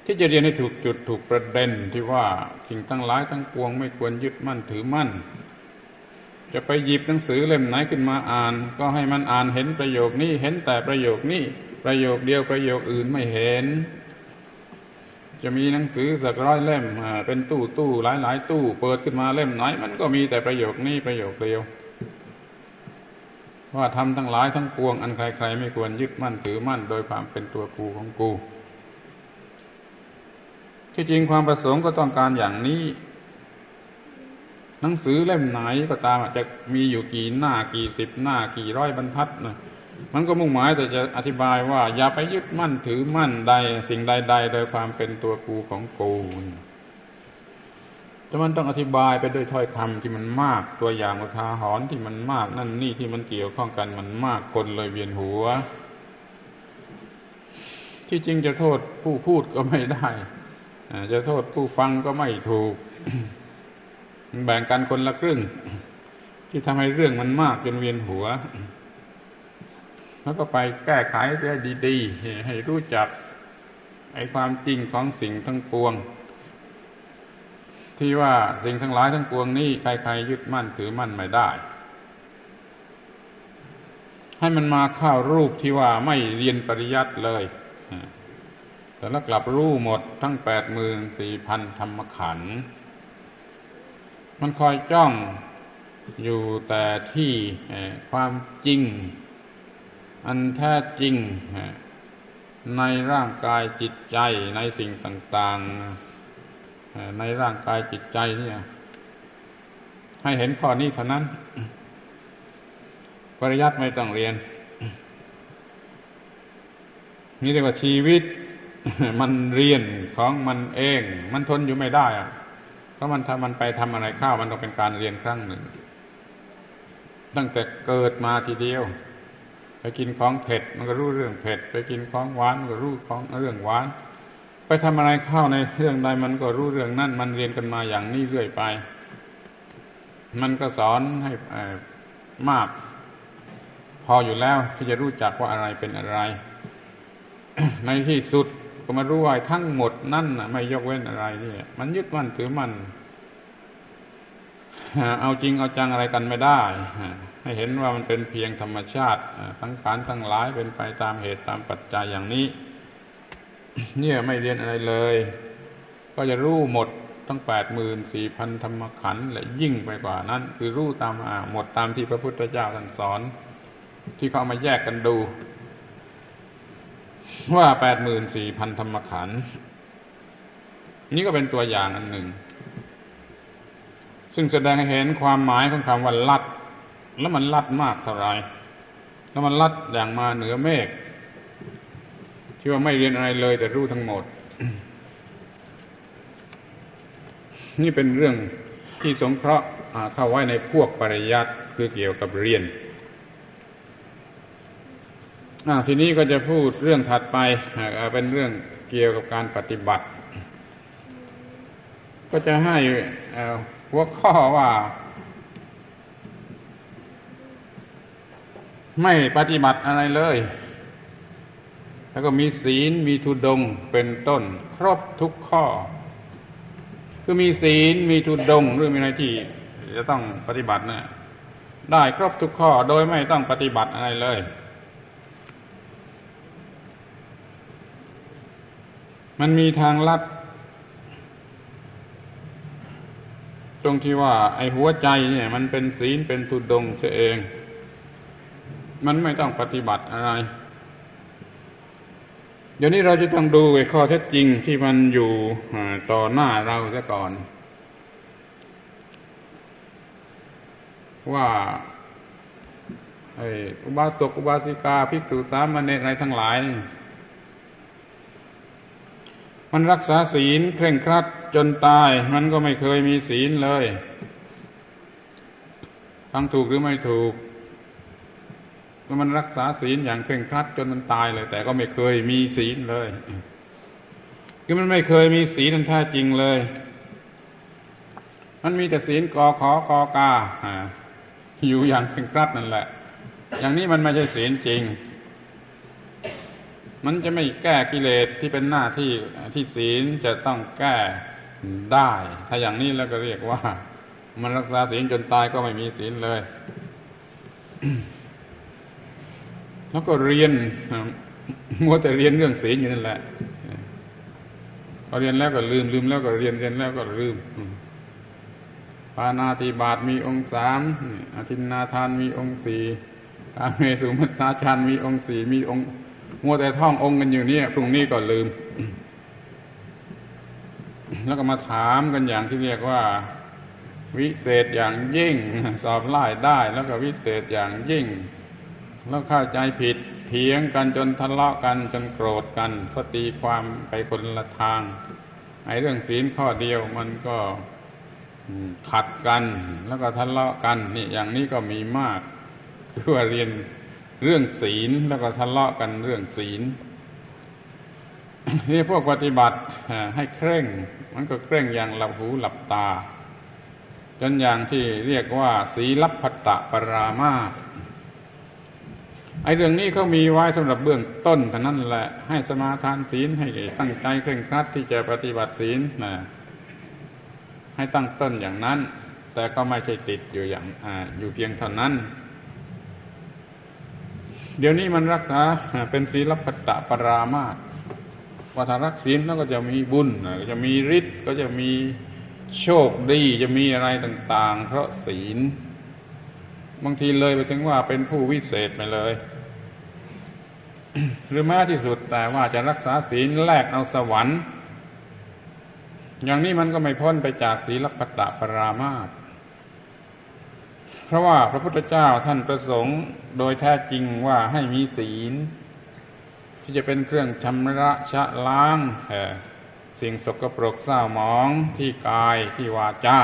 ที่จะเรียนให้ถูกจุดถูกประเด็นที่ว่าสิ่งทั้งหลายทั้งปวงไม่ควรยึดมั่นถือมั่นจะไปหยิบหนังสือเล่มไหนขึ้นมาอ่านก็ให้มันอ่านเห็นประโยคนี้เห็นแต่ประโยคนี้ประโยคเดียวประโยคอื่นไม่เห็นจะมีหนังสือสักร้อยเล่มเป็นตู้ๆหลายๆตู้เปิดขึ้นมาเล่มไหนมันก็มีแต่ประโยคนี้ประโยคเดียวว่าทำทั้งหลายทั้งปวงอันใครๆไม่ควรยึดมั่นถือมั่นโดยความเป็นตัวกูของกูที่จริงความประสงค์ก็ต้องการอย่างนี้หนังสือเล่มไหนก็ตามจะมีอยู่กี่หน้ากี่สิบหน้ากี่ร้อยบรรทัดนะมันก็มุ่งหมายแต่จะอธิบายว่าอย่าไปยึดมั่นถือมั่นใดสิ่งใดใดโดยความเป็นตัวกูของกูแต่มันต้องอธิบายไปด้วยถ้อยคำที่มันมากตัวอย่างอุทาหรณ์ที่มันมากนั่นนี่ที่มันเกี่ยวข้องกันมันมากคนเลยเวียนหัวที่จริงจะโทษผู้พูดก็ไม่ได้จะโทษผู้ฟังก็ไม่ถูก แบ่งกันคนละครึ่งที่ทำให้เรื่องมันมากจนเวียนหัวแล้วก็ไปแก้ไขเสียดีๆให้รู้จักไอ้ความจริงของสิ่งทั้งปวงที่ว่าสิ่งทั้งหลายทั้งปวงนี้ใครๆยึดมั่นถือมั่นไม่ได้ให้มันมาเข้ารูปที่ว่าไม่เรียนปริยัติเลยแต่แล้วกลับรู้หมดทั้ง 84,000 ธรรมขันธ์มันคอยจ้องอยู่แต่ที่ความจริงอันแท้จริงในร่างกายจิตใจในสิ่งต่างๆในร่างกายจิตใจเนี่ยให้เห็นข้อนี้เท่านั้นปริยัติไม่ต้องเรียนนี่เรียกว่าชีวิตมันเรียนของมันเองมันทนอยู่ไม่ได้อะเพราะมันถ้ามันไปทำอะไรข้าวมันต้องเป็นการเรียนครั้งหนึ่งตั้งแต่เกิดมาทีเดียวไปกินของเผ็ดมันก็รู้เรื่องเผ็ดไปกินของหวานมันก็รู้ของเรื่องหวานไปทำอะไรข้าวในเรื่องใดมันก็รู้เรื่องนั่นมันเรียนกันมาอย่างนี้เรื่อยไปมันก็สอนให้มากพออยู่แล้วที่จะรู้จักว่าอะไรเป็นอะไร ในที่สุดก็มารู้ว่าทั้งหมดนั่นไม่ยกเว้นอะไรนี่มันยึดมั่นถือมั่นเอาจริงเอาจังอะไรกันไม่ได้ให้เห็นว่ามันเป็นเพียงธรรมชาติสังขารทั้งหลายเป็นไปตามเหตุตามปัจจัยอย่างนี้เนี่ยไม่เรียนอะไรเลยก็จะรู้หมดทั้ง 84,000 ธรรมขันธ์และยิ่งไปกว่านั้นคือรู้ตามหมดตามที่พระพุทธเจ้าท่านสอนที่เขามาแยกกันดูว่า 84,000 ธรรมขันธ์นี่ก็เป็นตัวอย่างอันหนึ่งซึ่งแสดงให้เห็นความหมายของคำว่าลัดแล้วมันลัดมากเท่าไรแล้วมันลัดอย่างมาเหนือเมฆที่ว่าไม่เรียนอะไรเลยแต่รู้ทั้งหมด นี่เป็นเรื่องที่สงเคราะห์เข้าไว้ในพวกปริยัติคือเกี่ยวกับเรียนทีนี้ก็จะพูดเรื่องถัดไปเป็นเรื่องเกี่ยวกับการปฏิบัติก็จะให้หัวข้อว่าไม่ปฏิบัติอะไรเลยแล้วก็มีศีลมีธุดงค์เป็นต้นครบทุกข้อคือมีศีลมีธุดงค์หรือมีอะไรที่จะต้องปฏิบัตินะได้ครบทุกข้อโดยไม่ต้องปฏิบัติอะไรเลยมันมีทางลัดตรงที่ว่าไอ้หัวใจเนี่ยมันเป็นศีลเป็นธุดงค์เสียเองมันไม่ต้องปฏิบัติอะไรเดี๋ยวนี้เราจะต้องดูไอ้ข้อเท็จจริงที่มันอยู่ต่อหน้าเราซะก่อนว่าไอ้อุบาสกอุบาสิกาภิกษุสามเณรอะไรทั้งหลายมันรักษาศีลเคร่งครัดจนตายมันก็ไม่เคยมีศีลเลย ทำถูกหรือไม่ถูกมันรักษาศีลอย่างเคร่งครัดจนมันตายเลยแต่ก็ไม่เคยมีศีลเลยคือมันไม่เคยมีศีลนั้นแท้จริงเลยมันมีแต่ศีลกอขอกอกาอยู่อย่างเคร่งครัดนั่นแหละอย่างนี้มันไม่ใช่ศีลจริงมันจะไม่แก้กิเลสที่เป็นหน้าที่ที่ศีลจะต้องแก้ได้ถ้าอย่างนี้แล้วก็เรียกว่ามันรักษาศีลจนตายก็ไม่มีศีลเลย แล้วก็เรียนมัวแต่เรียนเรื่องศีลอยู่นั่นแหละพอเรียนแล้วก็ลืมลืมแล้วก็เรียนแล้วก็ลืมปาณาติบาตมีองค์3อทินนาทานมีองค์4กามเมสุมัสสาจารมีองค์4มีองค์มัวแต่ท่ององค์กันอยู่เนี่ยพรุ่งนี้ก็ลืม แล้วก็มาถามกันอย่างที่เรียกว่าวิเศษอย่างยิ่งสอบไล่ได้แล้วก็วิเศษอย่างยิ่งแล้วเข้าใจผิดเถียงกันจนทะเลาะกันจนโกรธกันก็ตีความไปคนละทางไอ้เรื่องศีลข้อเดียวมันก็ขัดกันแล้วก็ทะเลาะกันนี่อย่างนี้ก็มีมากทั่วเรียนเรื่องศีลแล้วก็ทะเลาะกันเรื่องศีลนี่พวกปฏิบัติให้เคร่งมันก็เคร่งอย่างหลับหูหลับตาจนอย่างที่เรียกว่าศีลัพพตปรามาสไอ้เรื่องนี้เขามีไว้สำหรับเบื้องต้นเท่านั้นแหละให้สมาทานศีลให้ตั้งใจเคร่งครัดที่จะปฏิบัติศีลนะให้ตั้งต้นอย่างนั้นแต่ก็ไม่ใช่ติดอยู่อย่างอยู่เพียงเท่านั้นเดี๋ยวนี้มันรักษาเป็นศีลัพพตปรามาสว่าถ้ารักศีลแล้วก็จะมีบุญก็จะมีฤทธิ์ก็จะมีโชคดีจะมีอะไรต่างๆเพราะศีลบางทีเลยไปถึงว่าเป็นผู้วิเศษไปเลย หรือแม้ที่สุดแต่ว่าจะรักษาศีลแลกเอาสวรรค์อย่างนี้มันก็ไม่พ้นไปจากศีลัพพตปรามาสเพราะว่าพระพุทธเจ้าท่านประสงค์โดยแท้จริงว่าให้มีศีลที่จะเป็นเครื่องชำระชะล้างสิ่งสกปรกเศร้าหมองที่กายที่วาจา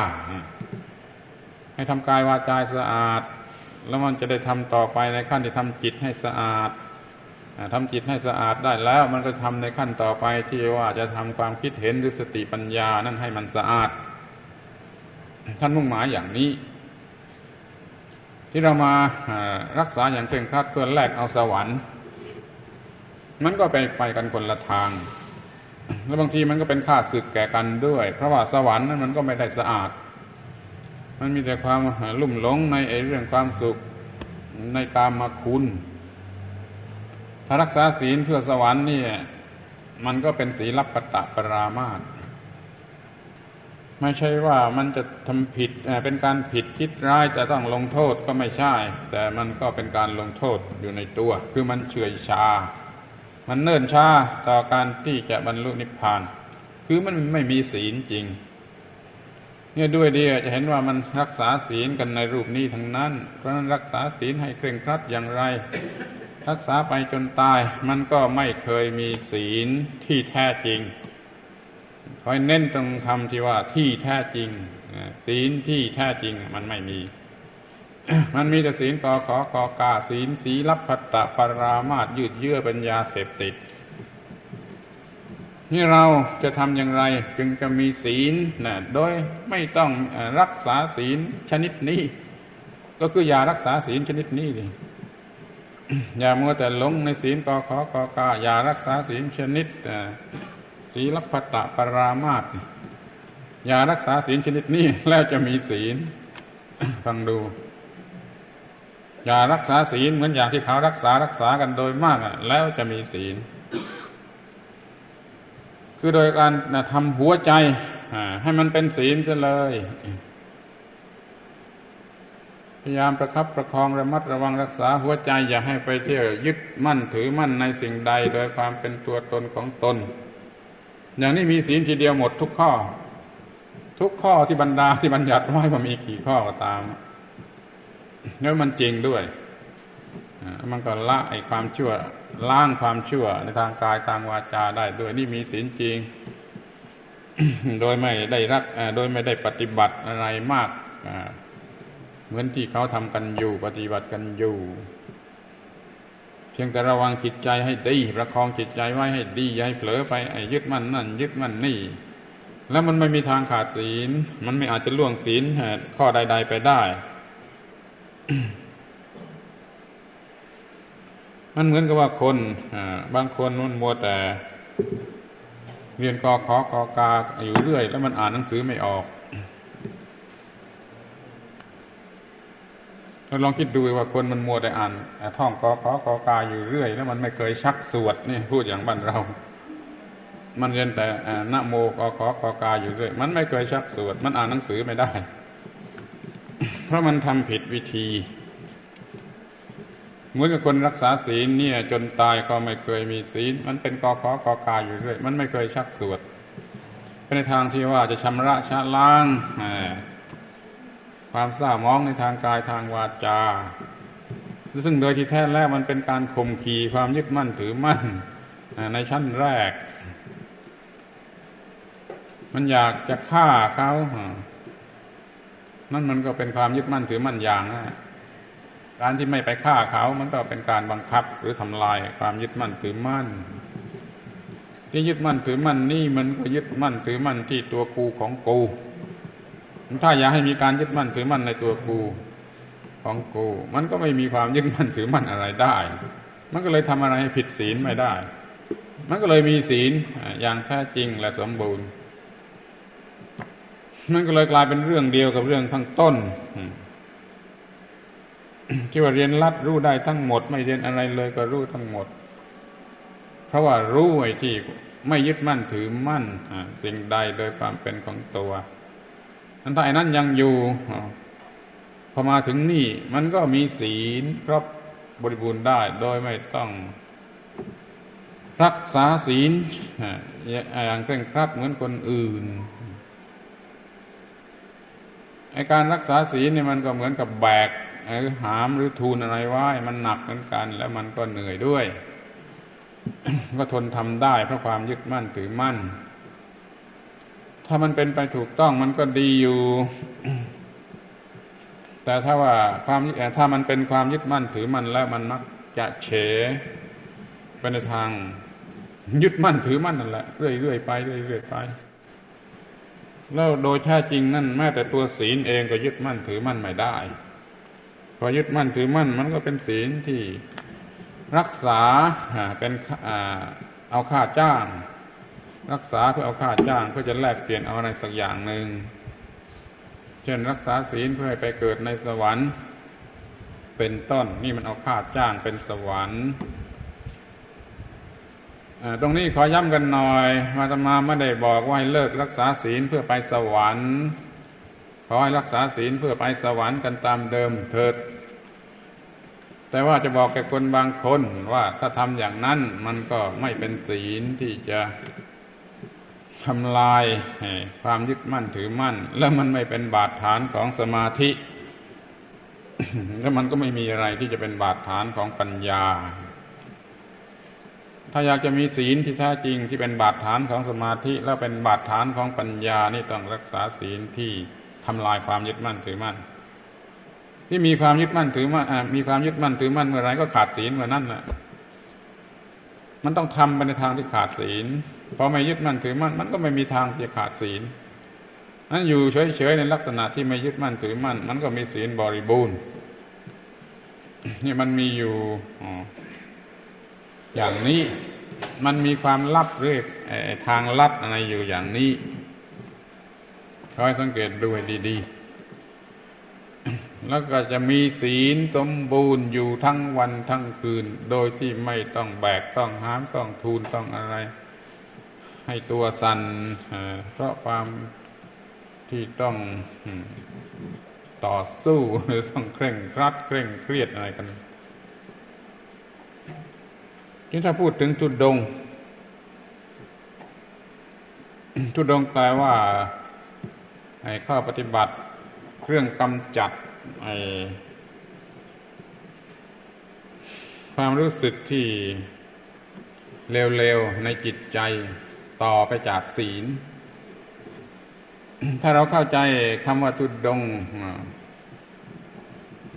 ให้ทำกายวาจาสะอาดแล้วมันจะได้ทำต่อไปในขั้นที่ทำจิตให้สะอาดทำจิตให้สะอาดได้แล้วมันก็ทำในขั้นต่อไปที่ว่าจะทำความคิดเห็นหรือสติปัญญานั่นให้มันสะอาดท่านมุ่งหมายอย่างนี้ที่เรามารักษาอย่างเคร่งครัดเพื่อแลกเอาสวรรค์มันก็ไปกันคนละทางแล้วบางทีมันก็เป็นข้าศึกแก่กันด้วยเพราะว่าสวรรค์นั้นมันก็ไม่ได้สะอาดมันมีแต่ความลุ่มหลงในเรื่องความสุขในกามคุณถ้ารักษาศีลเพื่อสวรรค์นี่มันก็เป็นศีลัพพตปรามาสไม่ใช่ว่ามันจะทำผิดเป็นการผิดคิดร้ายจะต้องลงโทษก็ไม่ใช่แต่มันก็เป็นการลงโทษอยู่ในตัวคือมันเฉื่อยชามันเนิ่นช้าต่อการที่จะบรรลุนิพพานคือมันไม่มีศีลจริงเนี่ยด้วยดีจะเห็นว่ามันรักษาศีลกันในรูปนี้ทั้งนั้นเพราะนั้นรักษาศีลให้เคร่งครัดอย่างไรรักษาไปจนตายมันก็ไม่เคยมีศีลที่แท้จริงคอยเน้นตรงคำที่ว่าที่แท้จริงศีลที่แท้จริงมันไม่มี มันมีแต่ศีลกอขอกอกาศีลศีลัพพตปรามาสยืดเยื้อเป็นยาเสพติดนี่เราจะทำอย่างไรจึงจะมีศีลนะโดยไม่ต้องรักษาศีลชนิดนี้ก็คืออย่ารักษาศีลชนิดนี้ดิ อย่ามัวแต่หลงในศีลกอขอกอกาอย่ารักษาศีลชนิดศีลัพพตปรามาสอย่ารักษาศีลชนิดนี้แล้วจะมีศีลฟังดูอย่ารักษาศีลเหมือนอย่างที่เขารักษากันโดยมากแล้วจะมีศีลคือโดยการทำหัวใจให้มันเป็นศีลซะเลยพยายามประคับประคองระมัดระวังรักษาหัวใจอย่าให้ไปเที่ยวยึดมั่นถือมั่นในสิ่งใดโดยความเป็นตัวตนของตนอย่างนี้มีศีลทีเดียวหมดทุกข้อทุกข้อที่บรรดาที่บัญญัติไว้ว่ามีกี่ข้อก็ตามแล้วมันจริงด้วยมันก็ละไอ้ความชั่วล้างความชั่วในทางกายทางวาจาได้ด้วยนี่มีศีลจริง โดยไม่ได้ปฏิบัติอะไรมาก เหมือนที่เขาทำกันอยู่ปฏิบัติกันอยู่เพียงแต่ระวังจิตใจให้ดีประคองจิตใจไว้ให้ดีอย่าให้เผลอไปไอ้ยึดมั่นนั่นยึดมั่นนี่แล้วมันไม่มีทางขาดศีลมันไม่อาจจะล่วงศีลข้อใดๆไปได้ มันเหมือนกับว่าคนบางคนมันมัวแต่เรียนกอขอคอกาอยู่เรื่อยแล้วมันอ่านหนังสือไม่ออกเราลองคิดดูว่าคนมันมัวแต่อ่านท่องกอขอคอกาอยู่เรื่อยแล้วมันไม่เคยชักสวดนี่พูดอย่างบ้านเรามันเรียนแต่นะโมกอขอคอกาอยู่เรื่อยมันไม่เคยชักสวดมันอ่านหนังสือไม่ได้เพราะมันทำผิดวิธีเหมือนกับคนรักษาศีลเนี่ยจนตายก็ไม่เคยมีศีลมันเป็นกอขอคอกาอยู่เรื่อยมันไม่เคยชักสวดในทางที่ว่าจะชำระชะล้างความเศร้ามองในทางกายทางวาจาซึ่งโดยที่แท้แล้วมันเป็นการข่มขี่ความยึดมั่นถือมั่นในชั้นแรกมันอยากจะฆ่าเขานั่นมันก็เป็นความยึดมั่นถือมั่นอย่างนะการที่ไม่ไปฆ่าเขามันก็เป็นการบังคับหรือทำลายความยึดมั่นถือมั่นที่ยึดมั่นถือมั่นนี่มันก็ยึดมั่นถือมั่นที่ตัวกูของกูถ้าอยากให้มีการยึดมั่นถือมั่นในตัวกูของกูมันก็ไม่มีความยึดมั่นถือมั่นอะไรได้มันก็เลยทำอะไรให้ผิดศีลไม่ได้มันก็เลยมีศีลอย่างแท้จริงและสมบูรณ์มันก็เลยกลายเป็นเรื่องเดียวกับเรื่องข้างต้นที่ว่าเรียนลัดรู้ได้ทั้งหมดไม่เรียนอะไรเลยก็รู้ทั้งหมดเพราะว่ารู้ไอ้ที่ไม่ยึดมั่นถือมั่นสิ่งใดโดยความเป็นของตัวนั้นถ้าไอ้นั้นยังอยู่พอมาถึงนี่มันก็มีศีลครบบริบูรณ์ได้โดยไม่ต้องรักษาศีลอย่างเคร่งครัดเหมือนคนอื่นไอ้การรักษาศีลเนี่ยมันก็เหมือนกับแบกหรือหามหรือทูลอะไรไว้มันหนักเหมือนกันแล้วมันก็เหนื่อยด้วย ก็ทนทำได้เพราะความยึดมั่นถือมั่นถ้ามันเป็นไปถูกต้องมันก็ดีอยู่ แต่ถ้ามันเป็นความยึดมั่นถือมั่นแล้วมันมักจะเฉไปในทางยึดมั่นถือมั่นนั่นแหละเรื่อยๆไปเรื่อยๆไปแล้วโดยแท้จริงนั่นแม้แต่ตัวศีลเองก็ยึดมั่นถือมั่นไม่ได้พอยึดมั่นถือมั่นมันก็เป็นศีลที่รักษาเป็นเอาค่าจ้างรักษาเพื่อเอาค่าจ้างเพื่อจะแลกเปลี่ยนเอาอะไรสักอย่างหนึ่งเช่นรักษาศีลเพื่อให้ไปเกิดในสวรรค์เป็นต้นนี่มันเอาค่าจ้างเป็นสวรรค์ตรงนี้ขอย้ำกันหน่อยอาตมาไม่ได้บอกว่าให้เลิกรักษาศีลเพื่อไปสวรรค์ขอให้รักษาศีลเพื่อไปสวรรค์กันตามเดิมเถิดแต่ว่าจะบอกแก่คนบางคนว่าถ้าทำอย่างนั้นมันก็ไม่เป็นศีลที่จะทำลายความยึดมั่นถือมั่นแล้วมันไม่เป็นบาดฐานของสมาธิ แล้วมันก็ไม่มีอะไรที่จะเป็นบาดฐานของปัญญาถ้าอยากจะมีศีลที่แท้จริงที่เป็นบาดฐานของสมาธิแล้วเป็นบาดฐานของปัญญานี่ต้องรักษาศีลที่ทำลายความยึดมั่นถือมั่นที่มีความยึดมั่นถือมั่นมีความยึดมั่นถือมั่นเมื่อไรก็ขาดศีลเมื่อนั้นแหละมันต้องทำไปในทางที่ขาดศีลพอไม่ยึดมั่นถือมั่นมันก็ไม่มีทางที่จะขาดศีลนั้นอยู่เฉยๆในลักษณะที่ไม่ยึดมั่นถือมั่นมันก็มีศีลบริบูรณ์นี่มันมีอยู่อย่างนี้มันมีความลับเรื่องทางลัดอะไรอยู่อย่างนี้ขอให้สังเกตดูให้ดีๆแล้วก็จะมีศีลสมบูรณ์อยู่ทั้งวันทั้งคืนโดยที่ไม่ต้องแบกต้องหามต้องทูลต้องอะไรให้ตัวสั่นเพราะความที่ต้องต่อสู้หรือต้องเคร่งครัดเคร่งเครียดอะไรกันนี่ถ้าพูดถึงธุดงค์ธุดงค์แปลว่าไอ้ข้อปฏิบัติเครื่องกำจัดไอ้ความรู้สึกที่เลวๆในจิตใจต่อไปจากศีลถ้าเราเข้าใจคำว่าธุดงค์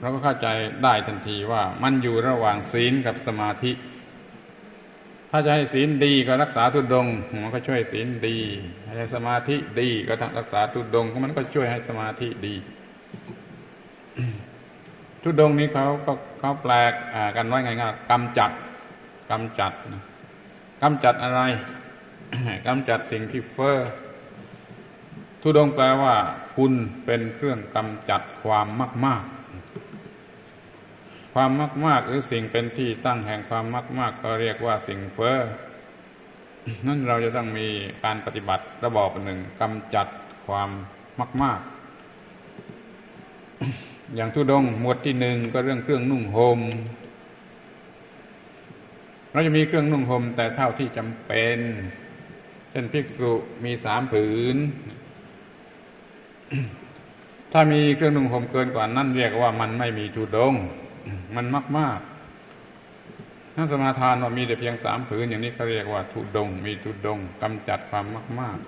เราก็เข้าใจได้ทันทีว่ามันอยู่ระหว่างศีลกับสมาธิถ้าจะให้ศีลดีก็รักษาทุดงค์มันก็ช่วยศีลดีถ้าจะสมาธิดีก็รักษาทุดงค์มันก็ช่วยให้สมาธิดีทุดงค์นี้เขาแปลกันว่าไงกำจัดอะไรกำจัดสิ่งที่เฟ้อทุดงค์แปลว่าคุณเป็นเครื่องกำจัดความมากๆความมากๆหรือสิ่งเป็นที่ตั้งแห่งความมากๆก็เรียกว่าสิ่งเฟ้อนั่นเราจะต้องมีการปฏิบัติระบอบหนึ่งกำจัดความมากๆอย่างทุดงค์หมวดที่หนึ่งก็เรื่องเครื่องนุ่งห่มเราจะมีเครื่องนุ่งห่มแต่เท่าที่จำเป็นเช่นภิกษุมี3 ผืนถ้ามีเครื่องนุ่งห่มเกินกว่านั้นเรียกว่ามันไม่มีทุดงค์มันมากๆถ้าสมาทานว่ามีแต่เพียง3 ผืนอย่างนี้เขาเรียกว่าทุดงค์มีทุดงค์กำจัดความมาก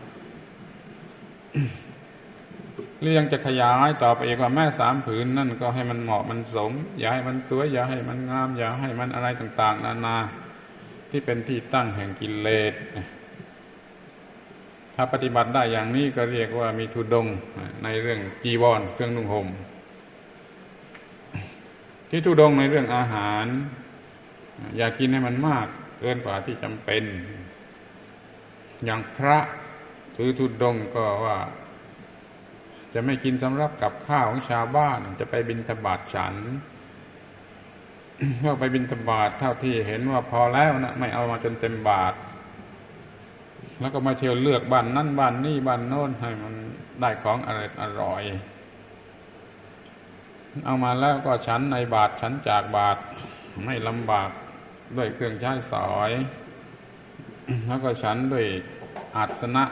ๆเรื่องจะขยายต่อไปอีกว่าแม่3 ผืนนั่นก็ให้มันเหมาะมันสมอย่าให้มันสวยอย่าให้มันงามอย่าให้มันอะไรต่างๆนานาที่เป็นที่ตั้งแห่งกิเลสถ้าปฏิบัติได้อย่างนี้ก็เรียกว่ามีทุดงค์ในเรื่องจีวรเครื่องนุ่งห่มที่ทุดงค์ในเรื่องอาหารอย่ากินให้มันมากเกินกว่าที่จำเป็นอย่างพระถือทุดงค์ก็ว่าจะไม่กินสำรับกับข้าวของชาวบ้านจะไปบิณฑบาตฉันก็ไปบิณฑบาตเท่าที่เห็นว่าพอแล้วนะไม่เอามาจนเต็มบาตรแล้วก็มาเที่ยวเลือกบ้านนั่นบ้านนี่บ้านโน้นให้มันได้ของอร่อยเอามาแล้วก็ฉันในบาตรฉันจากบาตรไม่ลำบากด้วยเครื่องใช้สอยแล้วก็ฉันด้วยอาสนะ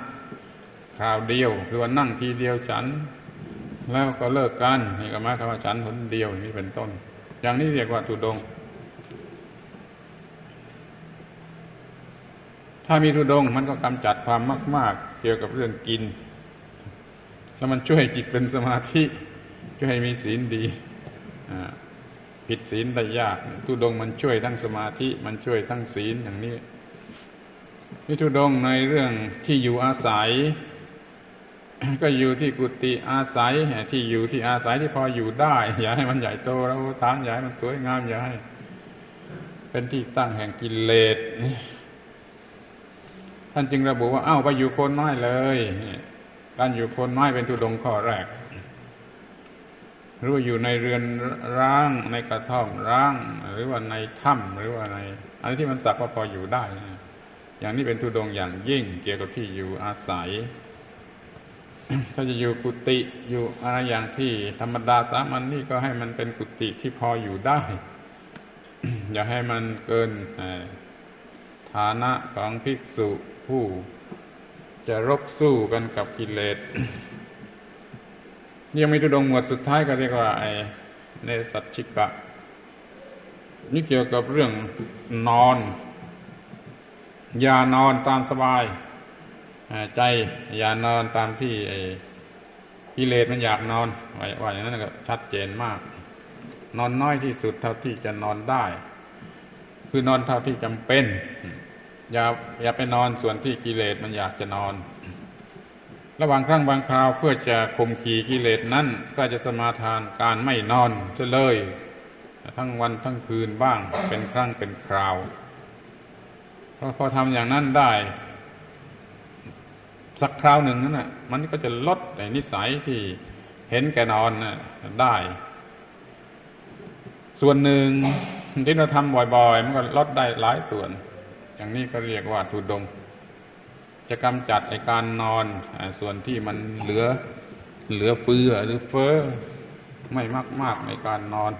คราวเดียวคือว่านั่งทีเดียวฉันแล้วก็เลิกกันนี่ก็หมายความว่าฉันหนเดียวนี่เป็นต้นอย่างนี้เรียกว่าทุดงค์ถ้ามีทุดงค์มันก็กำจัดความมากๆเกี่ยวกับเรื่องกินแล้วมันช่วยจิตเป็นสมาธิช่วยให้มีศีลดีผิดศีลได้ยากทุดงค์มันช่วยทั้งสมาธิมันช่วยทั้งศีลอย่างนี้มีทุดงค์ในเรื่องที่อยู่อาศัย ก็อยู่ที่กุฏิอาศัยที่อยู่ที่อาศัยที่พออยู่ได้อย่าให้มันใหญ่โตแล้วทางอย่าให้มันสวยงามอย่าให้เป็นที่ตั้งแห่งกิเลสท่านจึงระบุว่าเอ้าไปอยู่โคนไม้เลยการอยู่โคนไม้เป็นทุดงค์ข้อแรกหรือว่าอยู่ในเรือนร้างในกระท่อมร้างหรือว่าในถ้ำหรือว่าในอะไรที่มันสักว่าพออยู่ได้อย่างนี้เป็นทุดงค์อย่างยิ่งเกี่ยวกับที่อยู่อาศัย ถ้าจะอยู่กุฏิอยู่อะไรอย่างที่ธรรมดาสามัญ นี่ก็ให้มันเป็นกุฏิที่พออยู่ได้ อย่าให้มันเกินฐานะของภิกษุผู้จะรบสู้กันกับกิเลส ยังมีทุดงค์หมวดสุดท้ายก็เรียกว่าไอ้เนสัชชิกะนี่เกี่ยวกับเรื่องนอนอย่านอนตามสบายใจอย่านอนตามที่ไอ้กิเลสมันอยากนอนว่าอย่างนั้นก็ชัดเจนมากนอนน้อยที่สุดเท่าที่จะนอนได้คือนอนเท่าที่จำเป็นอย่าไปนอนส่วนที่กิเลสมันอยากจะนอนระหว่างครั้งบางคราวเพื่อจะข่มขีกิเลสนั้นก็จะสมาทานการไม่นอนเฉยเลยทั้งวันทั้งคืนบ้างเป็นครั้งเป็นคราวพอทำอย่างนั้นได้สักคราวหนึ่งนั่นน่ะมันก็จะลดนิสัยที่เห็นแก่นอนได้ส่วนหนึ่งที่เราทำบ่อยๆมันก็ลดได้หลายส่วนอย่างนี้ก็เรียกว่าทุดงค์จะกำจัดไอ้การนอนส่วนที่มันเหลือเฟือหรือเฟ้อไม่มากๆในการนอน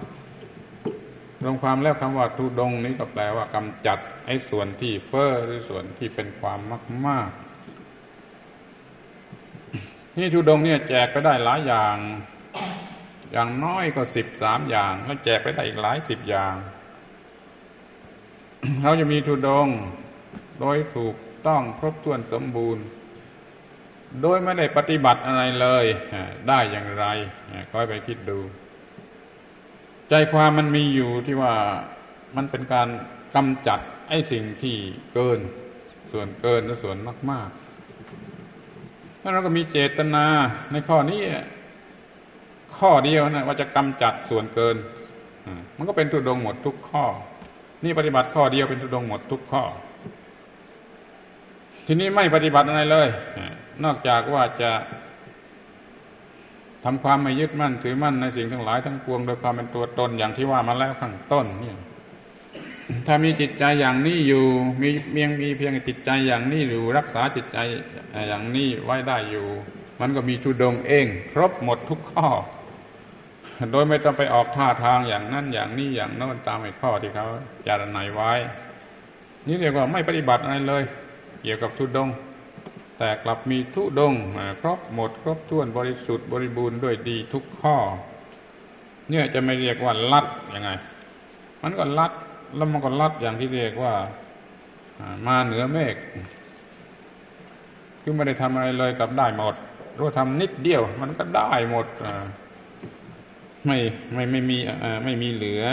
รวมความแล้วคำว่าทุดงค์นี้ก็แปลว่ากำจัดไอ้ส่วนที่เฟ้อหรือส่วนที่เป็นความมากๆนี่ทุดงค์เนี่ยแจกไปได้หลายอย่างอย่างน้อยก็13 อย่างแล้วแจกไปได้อีกหลาย10 อย่างเราจะมีทุดงค์โดยถูกต้องครบถ้วนสมบูรณ์โดยไม่ได้ปฏิบัติอะไรเลยได้อย่างไรคอยไปคิดดู ใจความมันมีอยู่ที่ว่ามันเป็นการกำจัดไอ้สิ่งที่เกินส่วนเกินและส่วนมากๆแล้วเราก็มีเจตนาในข้อนี้ข้อเดียวนะว่าจะกำจัดส่วนเกินมันก็เป็นทุดงหมดทุกข้อนี่ปฏิบัติข้อเดียวเป็นทุดงหมดทุกข้อทีนี้ไม่ปฏิบัติอะไรเลยนอกจากว่าจะทำความไม่ยึดมั่นถือมั่นในสิ่งทั้งหลายทั้งปวงโดยความเป็นตัวตนอย่างที่ว่ามาแล้วข้างต้นนี่ถ้ามีจิตใจอย่างนี้อยู่มีเพียงจิตใจอย่างนี้อยู่รักษาจิตใจอย่างนี้ไว้ได้อยู่มันก็มีทุดงเองครบหมดทุกข้อโดยไม่ต้องไปออกท่าทางอย่างนั้นอย่างนี้อย่างโน้นตามไอ้ข้อที่เขาจารณาไว้นี่เรียกว่าไม่ปฏิบัติอะไรเลยเกี่ยวกับทุดงแต่กลับมีทุดงครบหมดครบถ้วนบริสุทธิ์บริบูรณ์ด้วยดีทุกข้อเนี่ยจะไม่เรียกว่าลัดยังไงมันก็ลัดแล้วมันก็ลัดอย่างที่เรียกว่ามาเหนือเมฆคือไม่ได้ทำอะไรเลยกลับได้หมดรู้ทำนิดเดียวมันก็ได้หมดไม่มีเหลือ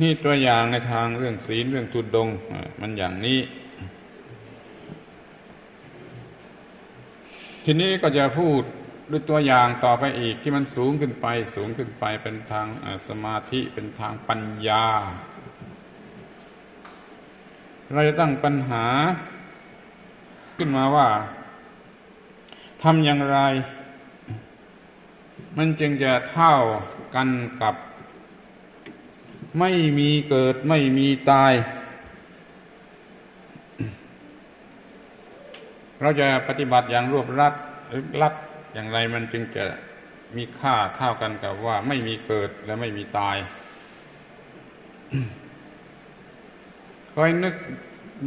นี่ตัวอย่างในทางเรื่องศีลเรื่องทุดงมันอย่างนี้ทีนี้ก็จะพูดด้วยตัวอย่างต่อไปอีกที่มันสูงขึ้นไปเป็นทางสมาธิเป็นทางปัญญาเราจะตั้งปัญหาขึ้นมาว่าทำอย่างไรมันจึงจะเท่ากันกับไม่มีเกิดไม่มีตายเราจะปฏิบัติอย่างรวบรัดหรือรัดอย่างไรมันจึงจะมีค่าเท่ากันกับว่าไม่มีเกิดและไม่มีตาย คอยนึก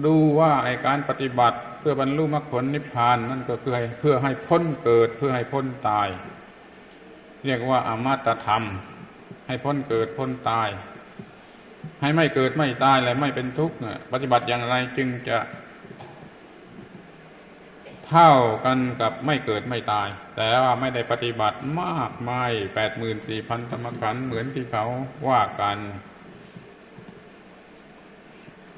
ดูว่าไอ้การปฏิบัติเพื่อบรรลุมรรคผลนิพพานนั่นก็คือเพื่อให้พ้นเกิดเพื่อให้พ้นตายเรียกว่าอมตะธรรมให้พ้นเกิดพ้นตายให้ไม่เกิดไม่ตายและไม่เป็นทุกข์ปฏิบัติอย่างไรจึงจะเท่ากันกับไม่เกิดไม่ตายแต่ว่าไม่ได้ปฏิบัติมากมาย 84,000 ธรรมขันธ์เหมือนที่เขาว่ากัน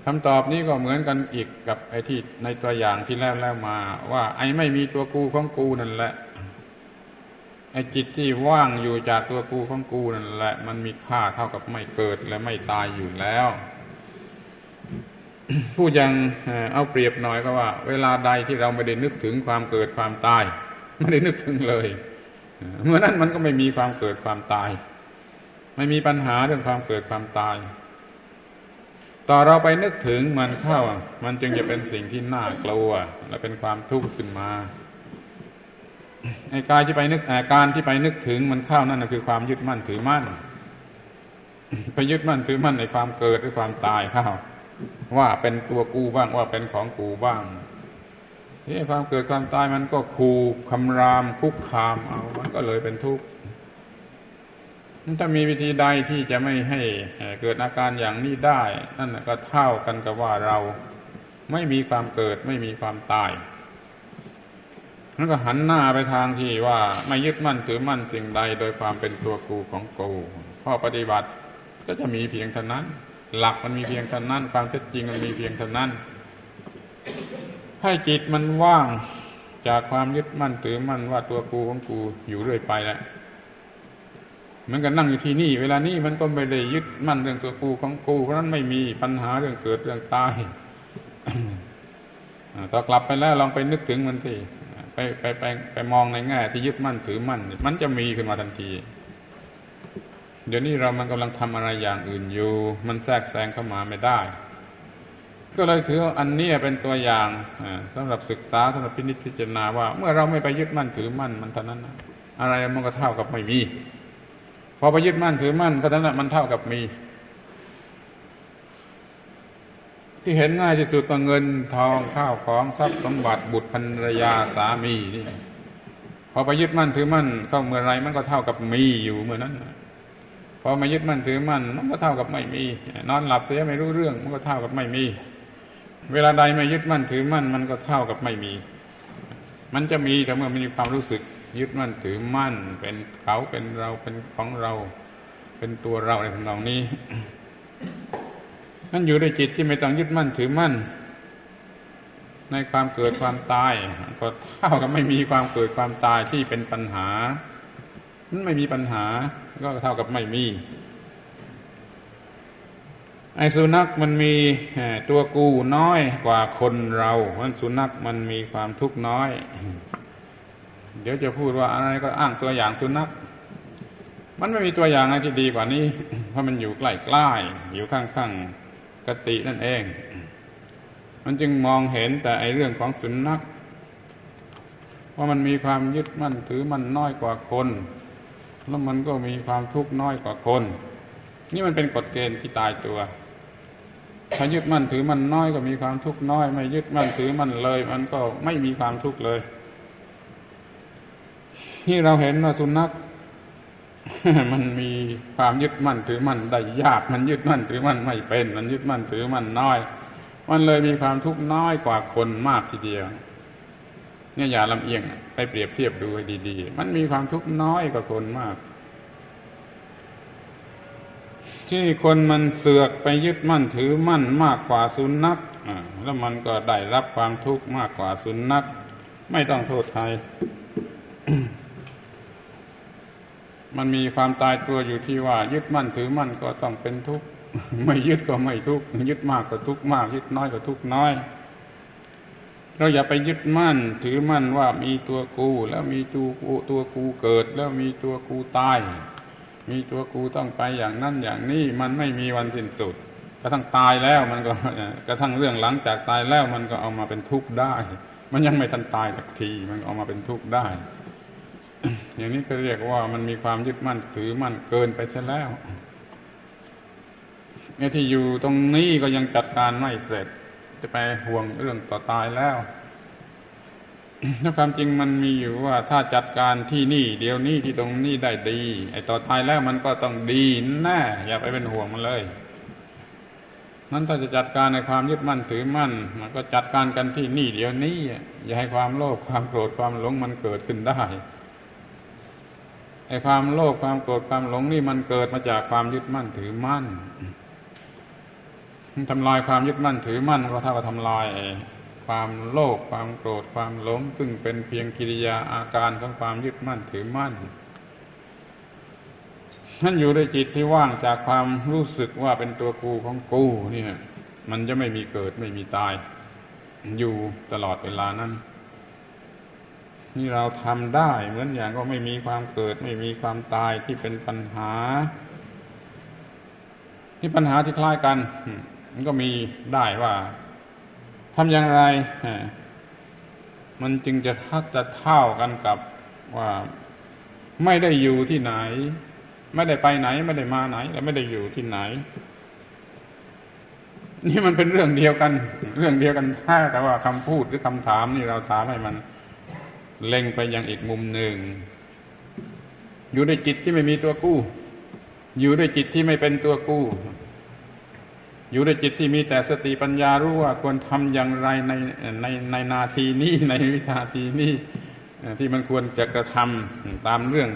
คำตอบนี้ก็เหมือนกันอีกกับไอ้ที่ในตัวอย่างที่แล้วมาว่าไอ้ไม่มีตัวกูของกูนั่นแหละไอ้จิตที่ว่างอยู่จากตัวกูของกูนั่นแหละมันมีค่าเท่ากับไม่เกิดและไม่ตายอยู่แล้ว ผู้ยังเอาเปรียบหน่อยก็ว่าเวลาใดที่เราไม่ได้นึกถึงความเกิดความตายไม่ได้นึกถึงเลยเมื่อนั้นมันก็ไม่มีความเกิดความตายไม่มีปัญหาเรื่องความเกิดความตายต่อเราไปนึกถึงมันเข้ามันจึงจะเป็นสิ่งที่น่ากลัวและเป็นความทุกข์ขึ้นมาไอ้การที่ไปนึกถึงมันเข้านั่นคือความยึดมั่นถือมั่นไปยึดมั่นถือมั่นในความเกิดหรือความตายเข้าว่าเป็นตัวกูบ้างว่าเป็นของกูบ้างนี่ความเกิดความตายมันก็ขู่คำรามคุกคามเอามันก็เลยเป็นทุกข์ถ้ามีวิธีใดที่จะไม่ให้เกิดอาการอย่างนี้ได้นั่นก็เท่ากันกับว่าเราไม่มีความเกิดไม่มีความตายนั่นก็หันหน้าไปทางที่ว่าไม่ยึดมั่นถือมั่นสิ่งใดโดยความเป็นตัวกูของกูข้อปฏิบัติก็จะมีเพียงเท่านั้นหลักมันมีเพียงเท่านั้นความเท็จจริงมันมีเพียงเท่านั้นให้จิตมันว่างจากความยึดมั่นถือมั่นว่าตัวกูของกูอยู่เรื่อยไปแหละมันก็นั่งอยู่ที่นี่เวลานี้มันก็ไม่ได้ยึดมั่นเรื่องตัวกูของกูเพราะนั้นไม่มีปัญหาเรื่องเกิดเรื่องตาย ต่อกลับไปแล้วลองไปนึกถึงมันสิไปมองในแง่ที่ยึดมั่นถือมั่นมันจะมีขึ้นมาทันทีเดี๋ยวนี้เรามันกำลังทำอะไรอย่างอื่นอยู่มันแทรกแซงเข้ามาไม่ได้ก็เลยถืออันนี้เป็นตัวอย่างสำหรับศึกษาสำหรับพินิจพิจารณาว่าเมื่อเราไม่ไปยึดมั่นถือมั่นมันเท่านั้นอะไรมันก็เท่ากับไม่มีพอไปยึดมั่นถือมั่นก็เท่านั้นมันเท่ากับมีที่เห็นง่ายที่สุดก็เงินทองข้าวของทรัพย์สมบัติบุตรภรรยาสามีนี่พอไปยึดมั่นถือมั่นเข้าเมื่อไรมันก็เท่ากับมีอยู่เมื่อนั้นพอมายึดมั่นถือมั่นมันก็เท่ากับไม่มีนอนหลับเสียไม่รู้เรื่องมันก็เท่ากับไม่มีเวลาใดไม่ยึดมั่นถือมั่นมันก็เท่ากับไม่มีมันจะมีแต่เมื่อมันมีความรู้สึก ยึดมั่นถือมั่นเป็นเขาเป็นเราเป็นของเราเป็นตัวเราในทำนองนี้ นั่นอยู่ในจิตที่ไม่ต้องยึดมั่นถือมั่นในความเกิดความตายก็เท่ากับไม่มีความเกิดความตายที่เป็นปัญหามันไม่มีปัญหาก็เท่ากับไม่มีไอ้สุนัขมันมีตัวกูน้อยกว่าคนเราเพราะสุนัขมันมีความทุกข์น้อยเดี๋ยวจะพูดว่าอะไรก็อ้างตัวอย่างสุนัขมันไม่มีตัวอย่างอะไรที่ดีกว่านี้เพราะมันอยู่ใกล้ๆอยู่ข้างๆกตินั่นเองมันจึงมองเห็นแต่ไอ้เรื่องของสุนัขว่ามันมีความยึดมั่นถือมั่นน้อยกว่าคนแล้วมันก็มีความทุกข์น้อยกว่าคนนี่มันเป็นกฎเกณฑ์ที่ตายตัวถ้ายึดมั่นถือมั่นน้อยก็มีความทุกข์น้อยไม่ยึดมั่นถือมั่นเลยมันก็ไม่มีความทุกข์เลยที่เราเห็นว่าสุนัข มันมีความยึดมั่นถือมั่นได้ยากมันยึดมั่นถือมั่นไม่เป็นมันยึดมั่นถือมั่นน้อยมันเลยมีความทุกข์น้อยกว่าคนมากทีเดียวเนี่ยอย่าลำเอียงไปเปรียบเทียบดูให้ดีๆมันมีความทุกข์น้อยกว่าคนมากที่คนมันเสือกไปยึดมั่นถือมั่นมากกว่าสุนัขแล้วมันก็ได้รับความทุกข์มากกว่าสุนัขไม่ต้องโทษใคร มันมีความตายตัวอยู่ที่ว่ายึดมั่นถือมั่นก็ต้องเป็นทุกข์ ไม่ยึดก็ไม่ทุกข์ยึดมากก็ทุกข์มากยึดน้อยก็ทุกข์น้อยเราอย่าไปยึดมั่นถือมั่นว่ามีตัวกูแล้วมีตัวกูเกิดแล้วมีตัวกูตายมีตัวกูต้องไปอย่างนั้นอย่างนี้มันไม่มีวันสิ้นสุดกระทั่งตายแล้วมันก็กระทั่งเรื่องหลังจากตายแล้วมันก็เอามาเป็นทุกข์ได้มันยังไม่ทันตายสักทีมันเอามาเป็นทุกข์ได้ อย่างนี้ก็เรียกว่ามันมีความยึดมั่นถือมั่นเกินไปซะแล้วเนี่ยที่อยู่ตรงนี้ก็ยังจัดการไม่เสร็จจะไปห่วงเรื่องต่อตายแล้ว ถ้าความจริงมันมีอยู่ว่าถ้าจัดการที่นี่เดี๋ยวนี้ที่ตรงนี้ได้ดีไอ้ต่อตายแล้วมันก็ต้องดีแน่อย่าไปเป็นห่วงมันเลยนั้นถ้าจะจัดการในความยึดมั่นถือมั่นมันก็จัดการกันที่นี่เดี๋ยวนี้อย่าให้ความโลภความโกรธความหลงมันเกิดขึ้นได้ไอ้ความโลภความโกรธความหลงนี่มันเกิดมาจากความยึดมั่นถือมั่นทำลายความยึดมั่นถือมั่นก็เท่ากับทำลายความโลภความโกรธความหลงซึ่งเป็นเพียงกิริยาอาการของความยึดมั่นถือมั่นท่านอยู่ในจิตที่ว่างจากความรู้สึกว่าเป็นตัวกูของกูเนี่ยมันจะไม่มีเกิดไม่มีตายอยู่ตลอดเวลานั้นนี่เราทำได้เหมือนอย่างก็ไม่มีความเกิดไม่มีความตายที่เป็นปัญหาที่ปัญหาที่คล้ายกันมันก็มีได้ว่าทำอย่างไรมันจึงจะทัดจะเท่ากันกับว่าไม่ได้อยู่ที่ไหนไม่ได้ไปไหนไม่ได้มาไหนและไม่ได้อยู่ที่ไหนนี่มันเป็นเรื่องเดียวกันเรื่องเดียวกันแท้แต่ว่าคำพูดหรือคำถามนี่เราถามให้มันเล็งไปยังอีกมุมหนึ่งอยู่ในจิตที่ไม่มีตัวกู้อยู่ในจิตที่ไม่เป็นตัวกู้อยู่ในจิตที่มีแต่สติปัญญารู้ว่าควรทำอย่างไรในนาทีนี้ในวินาทีนี้ที่มันควรจะกระทำตามเรื่อง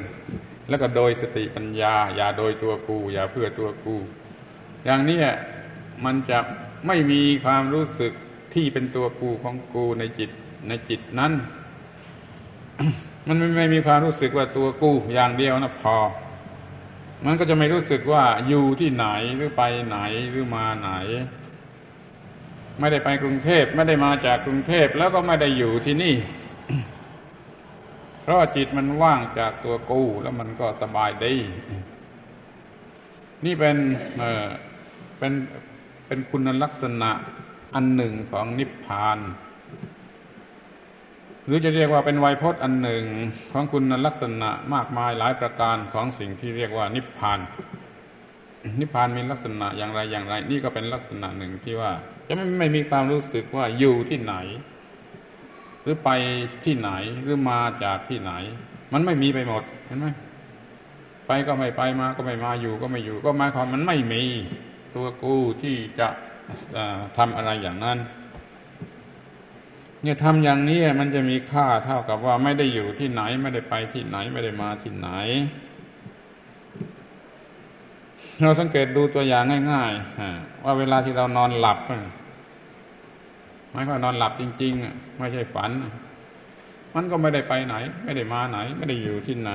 แล้วก็โดยสติปัญญาอย่าโดยตัวกูอย่าเพื่อตัวกูอย่างนี้มันจะไม่มีความรู้สึกที่เป็นตัวกูของกูในจิตนั้น มันไม่มีความรู้สึกว่าตัวกูอย่างเดียวนะพอมันก็จะไม่รู้สึกว่าอยู่ที่ไหนหรือไปไหนหรือมาไหนไม่ได้ไปกรุงเทพไม่ได้มาจากกรุงเทพแล้วก็ไม่ได้อยู่ที่นี่ เพราะจิตมันว่างจากตัวกูแล้วมันก็สบายดีนี่เป็นคุณลักษณะอันหนึ่งของนิพพานหรือจะเรียกว่าเป็นไวยพจน์อันหนึ่งของคุณลักษณะมากมายหลายประการของสิ่งที่เรียกว่านิพพานนิพพานมีลักษณะอย่างไรอย่างไรนี่ก็เป็นลักษณะหนึ่งที่ว่าจะไม่มีความรู้สึกว่าอยู่ที่ไหนหรือไปที่ไหนหรือมาจากที่ไหนมันไม่มีไปหมดเห็นไหมไปก็ไม่ไปมาก็ไม่มาอยู่ก็ไม่อยู่ก็หมายความมันไม่มีตัวกูที่จะทำอะไรอย่างนั้น เนี่ยทำอย่างนี้มันจะมีค่าเท่ากับว่าไม่ได้อยู่ที่ไหนไม่ได้ไปที่ไหนไม่ได้มาที่ไหนเราสังเกตดูตัวอย่างง่ายๆว่าเวลาที่เรานอนหลับไม่ค่อยนอนหลับจริงๆไม่ใช่ฝันมันก็ไม่ได้ไปไหนไม่ได้มาไหนไม่ได้อยู่ที่ไหน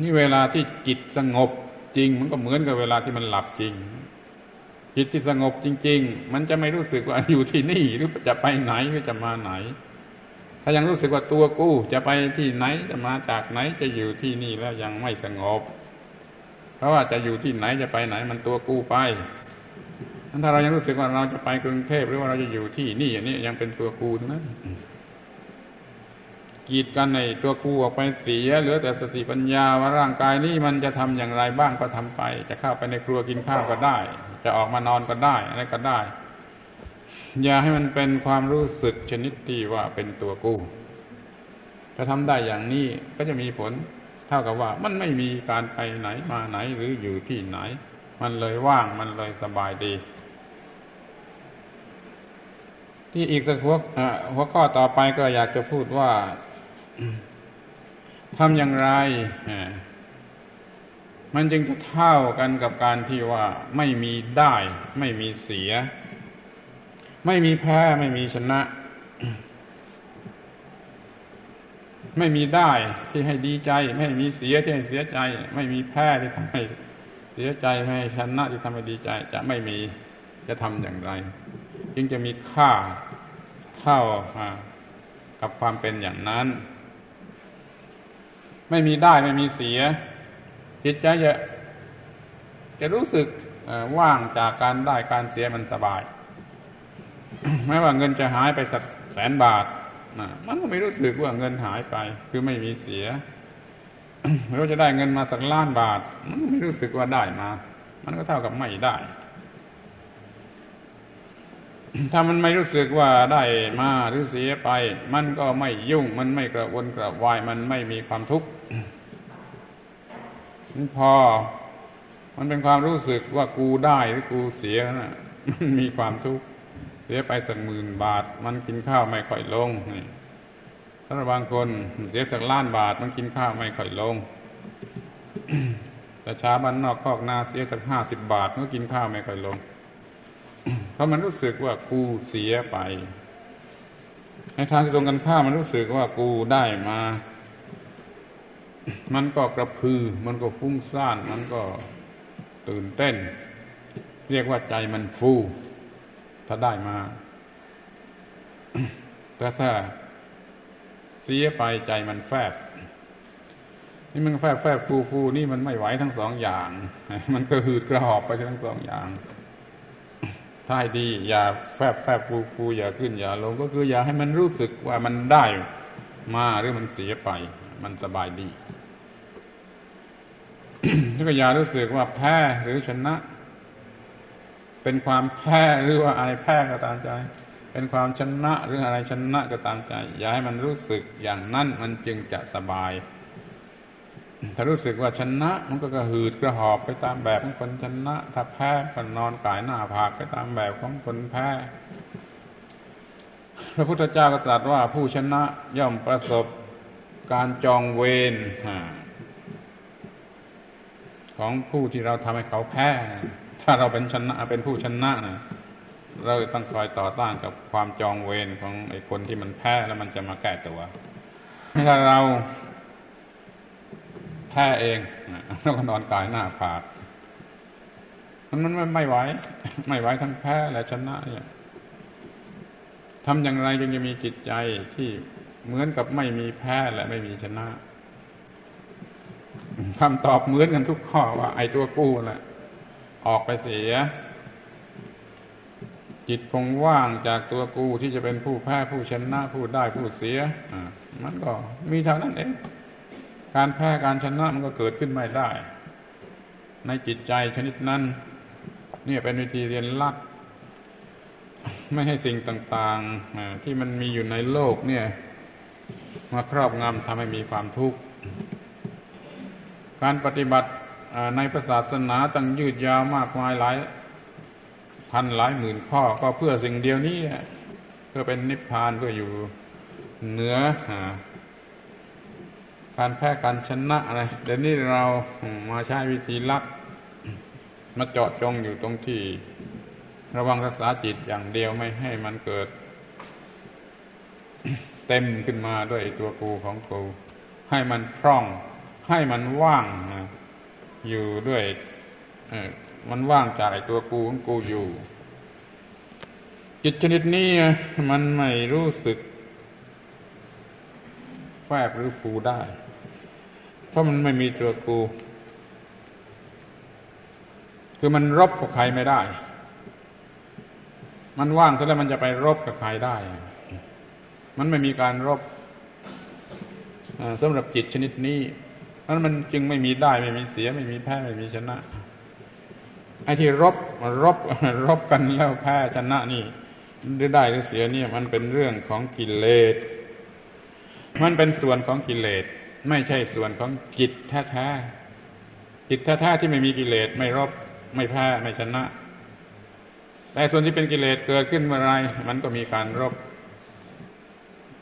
นี่เวลาที่จิตสงบจริงมันก็เหมือนกับเวลาที่มันหลับจริงจิตที่สงบจริงๆมันจะไม่รู้สึกว่าอยู่ที่นี่หรือจะไปไหนหรือจะมาไหนถ้ายังรู้สึกว่าตัวกู้จะไปที่ไหนจะมาจากไหนจะอยู่ที่นี่แล้วยังไม่สงบเพราะว่าจะอยู่ที่ไหนจะไปไหนมันตัวกู้ไปถ้าเรายังรู้สึกว่าเราจะไปกรุงเทพหรือว่าเราจะอยู่ที่นี่อย่างนี้ยังเป็นตัวกู้นะกีดกันในตัวกู้ออกไปเสียเหลือแต่สติปัญญาว่าร่างกายนี้มันจะทำอย่างไรบ้างก็ทำไปจะเข้าไปในครัวกินข้าวก็ได้จะออกมานอนก็ได้อะไรก็ได้อย่าให้มันเป็นความรู้สึกชนิดที่ว่าเป็นตัวกู้ถ้าทำได้อย่างนี้ก็จะมีผลเท่ากับว่ามันไม่มีการไปไหนมาไหนหรืออยู่ที่ไหนมันเลยว่างมันเลยสบายดีที่อีกสักหัวข้อต่อไปก็อยากจะพูดว่า ทำอย่างไรมันจึงจะเท่ากันกับการที่ว่าไม่มีได้ไม่มีเสียไม่มีแพ้ไม่มีชนะ ไม่มีได้ที่ให้ดีใจไม่มีเสียที่ให้เสียใจไม่มีแพ้ที่ทำให้เสียใจไม่ให้ชนะที่ทำให้ดีใจจะไม่มีจะทำอย่างไรจึงจะมีค่าเท่ากับความเป็นอย่างนั้นไม่มีได้ไม่มีเสียจิตใจจะรู้สึกว่างจากการได้การเสียมันสบาย ไม่ว่าเงินจะหายไปสักแสนบาทมันก็ไม่รู้สึกว่าเงินหายไปคือไม่มีเสีย เราจะได้เงินมาสักล้านบาทมันไม่รู้สึกว่าได้มามันก็เท่ากับไม่ได้ถ้ามันไม่รู้สึกว่าได้มาหรือเสียไปมันก็ไม่ยุ่งมันไม่กระวนกระวายมันไม่มีความทุกข์มันพอมันเป็นความรู้สึกว่ากูได้หรือกูเสียนะมันมีความทุกข์เสียไปสัก10,000 บาทมันกินข้าวไม่ค่อยลงถ้าบางคนเสียสัก1,000,000 บาทมันกินข้าวไม่ค่อยลง แต่ชาวบ้านนอกคอกนาเสียสัก50 บาทมันกินข้าวไม่ค่อยลงเพราะมันรู้สึกว่ากูเสียไปในทางตรงกันข้ามมันรู้สึกว่ากูได้มามันก็กระพือมันก็ฟุ้งซ่านมันก็ตื่นเต้นเรียกว่าใจมันฟูถ้าได้มาแต่ถ้าเสียไปใจมันแฟบนี่มันแฟบฟูนี่มันไม่ไหวทั้งสองอย่างมันก็หืดกระหอบไปทั้งสองอย่างถ้าดีอย่าแฟบฟูอย่าขึ้นอย่าลงก็คืออย่าให้มันรู้สึกว่ามันได้มาหรือมันเสียไปมันสบายดี นี่ก็อย่ารู้สึกว่าแพ้หรือชนะเป็นความแพ้หรือว่าอะไรแพ้ก็ตามใจเป็นความชนะหรืออะไรชนะก็ตามใจอย่าให้มันรู้สึกอย่างนั้นมันจึงจะสบายถ้ารู้สึกว่าชนะมันก็กระหืดกระหอบไปตามแบบของคนชนะถ้าแพ้ก็นอนกายหน้าผากไปตามแบบของคนแพ้พระพุทธเจ้าก็ตรัสว่าผู้ชนะย่อมประสบการจองเวรของผู้ที่เราทำให้เขาแพ้ถ้าเราเป็นชนะเป็นผู้ชนะนะเราต้องคอยต่อต้านกับความจองเวรของไอ้คนที่มันแพ้แล้วมันจะมาแก้ตัวถ้าเราแพ้เองแล้วก็นอนกายหน้าผากมันไม่ไหวไม่ไหวทั้งแพ้และชนะเนี่ยทำอย่างไรจึงจะมีจิตใจที่เหมือนกับไม่มีแพ้และไม่มีชนะคำตอบเหมือนกันทุกข้อว่าไอ้ตัวกู้แหละออกไปเสียจิตคงว่างจากตัวกู้ที่จะเป็นผู้แพ้ผู้ชนะผู้ได้ผู้เสียมันก็มีเท่านั้นเองการแพ้การชนะมันก็เกิดขึ้นไม่ได้ในจิตใจชนิดนั้นนี่เป็นวิธีเรียนรัดไม่ให้สิ่งต่างๆที่มันมีอยู่ในโลกเนี่ยมาครอบงำทำให้มีความทุกข์การปฏิบัติในศาสนาตั้งยืดยาวมากมายหลาย พันหลายหมื่นข้อก็เพื่อสิ่งเดียวนี้เพื่อเป็นนิพพานเพื่ออยู่เหนือการแพ้การชนะอะไรแต่นี่เรามาใช้วิธีลัดมาเจาะจงอยู่ตรงที่ระวังรักษาจิตอย่างเดียวไม่ให้มันเกิด เต็มขึ้นมาด้วยตัวกูของกูให้มันพร่องให้มันว่างอยู่ด้วยมันว่างจากไอ้ตัวกูของกูอยู่จิตชนิดนี้มันไม่รู้สึกแฝบหรือฟูได้เพราะมันไม่มีตัวกูคือมันรบกับใครไม่ได้มันว่างซะแล้วมันจะไปรบกับใครได้มันไม่มีการรบสำหรับจิตชนิดนี้นั้นมันจึงไม่มีได้ไม่มีเสียไม่มีแพ้ไม่มีชนะไอ้ที่รบกันแล้วแพ้ชนะนี่หรือได้หรือเสียนี่มันเป็นเรื่องของกิเลสมันเป็นส่วนของกิเลสไม่ใช่ส่วนของจิตแท้ๆจิตแท้ๆที่ไม่มีกิเลสไม่รบไม่แพ้ไม่ชนะแต่ส่วนที่เป็นกิเลสเกิดขึ้นเมื่อไรมันก็มีการรบ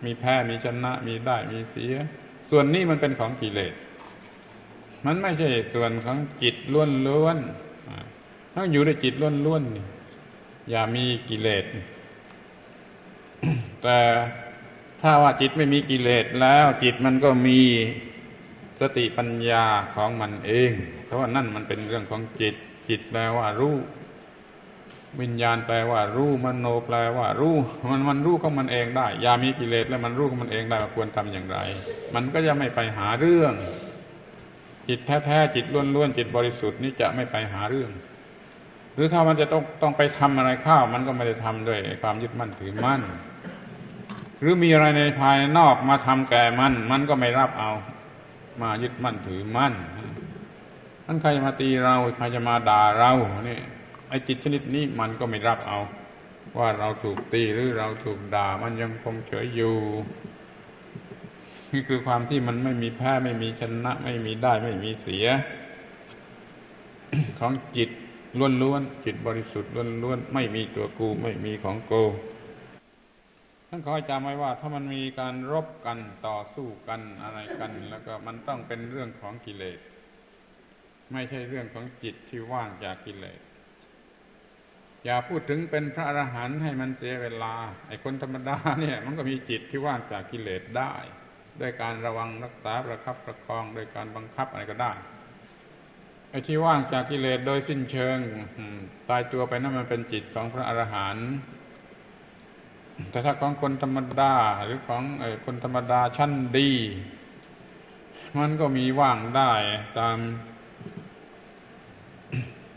มีแพ้มีชนะมีได้มีเสียส่วนนี้มันเป็นของกิเลสมันไม่ใช่ส่วนของจิตล้วนๆต้องอยู่ในจิตล้วนๆอย่ามีกิเลส แต่ถ้าว่าจิตไม่มีกิเลสแล้วจิตมันก็มีสติปัญญาของมันเองเพราะว่านั่นมันเป็นเรื่องของจิตจิตแปลว่ารู้วิญญาณแปลว่ารู้มโนแปลว่ารู้มันรู้ของมันเองได้อย่ามีกิเลสแล้วมันรู้ของมันเองได้ว่าควรทำอย่างไรมันก็จะไม่ไปหาเรื่องจิตแท้ๆจิตล้วนๆจิตบริสุทธิ์นี่จะไม่ไปหาเรื่องหรือถ้ามันจะต้องไปทำอะไรข้าวมันก็ไม่ได้ทำด้วยความยึดมั่นถือมั่นหรือมีอะไรในภายนอกมาทำแก่มันมันก็ไม่รับเอามายึดมั่นถือมั่นนั่นใครจะมาตีเราใครจะมาด่าเรานี่ไอ้จิตชนิดนี้มันก็ไม่รับเอาว่าเราถูกตีหรือเราถูกด่ามันยังคงเฉยอยู่นี่คือความที่มันไม่มีแพ้ไม่มีชนะไม่มีได้ไม่มีเสีย ของจิตล้วนๆจิตบริสุทธิ์ล้วนๆไม่มีตัวกูไม่มีของกูท่านขอให้จำไว้ว่าถ้ามันมีการรบกันต่อสู้กันอะไรกันแล้วก็มันต้องเป็นเรื่องของกิเลสไม่ใช่เรื่องของจิตที่ว่างจากกิเลสอย่าพูดถึงเป็นพระอรหันต์ให้มันเสียเวลาไอ้คนธรรมดาเนี่ยมันก็มีจิตที่ว่างจากกิเลสได้ด้วยการระวังรักษาประคับประคองโดยการบังคับอะไรก็ได้ไอ้ที่ว่างจากกิเลสโดยสิ้นเชิงตายตัวไปนั่นมันเป็นจิตของพระอรหันต์แต่ถ้าของคนธรรมดาหรือของคนธรรมดาชั้นดีมันก็มีว่างได้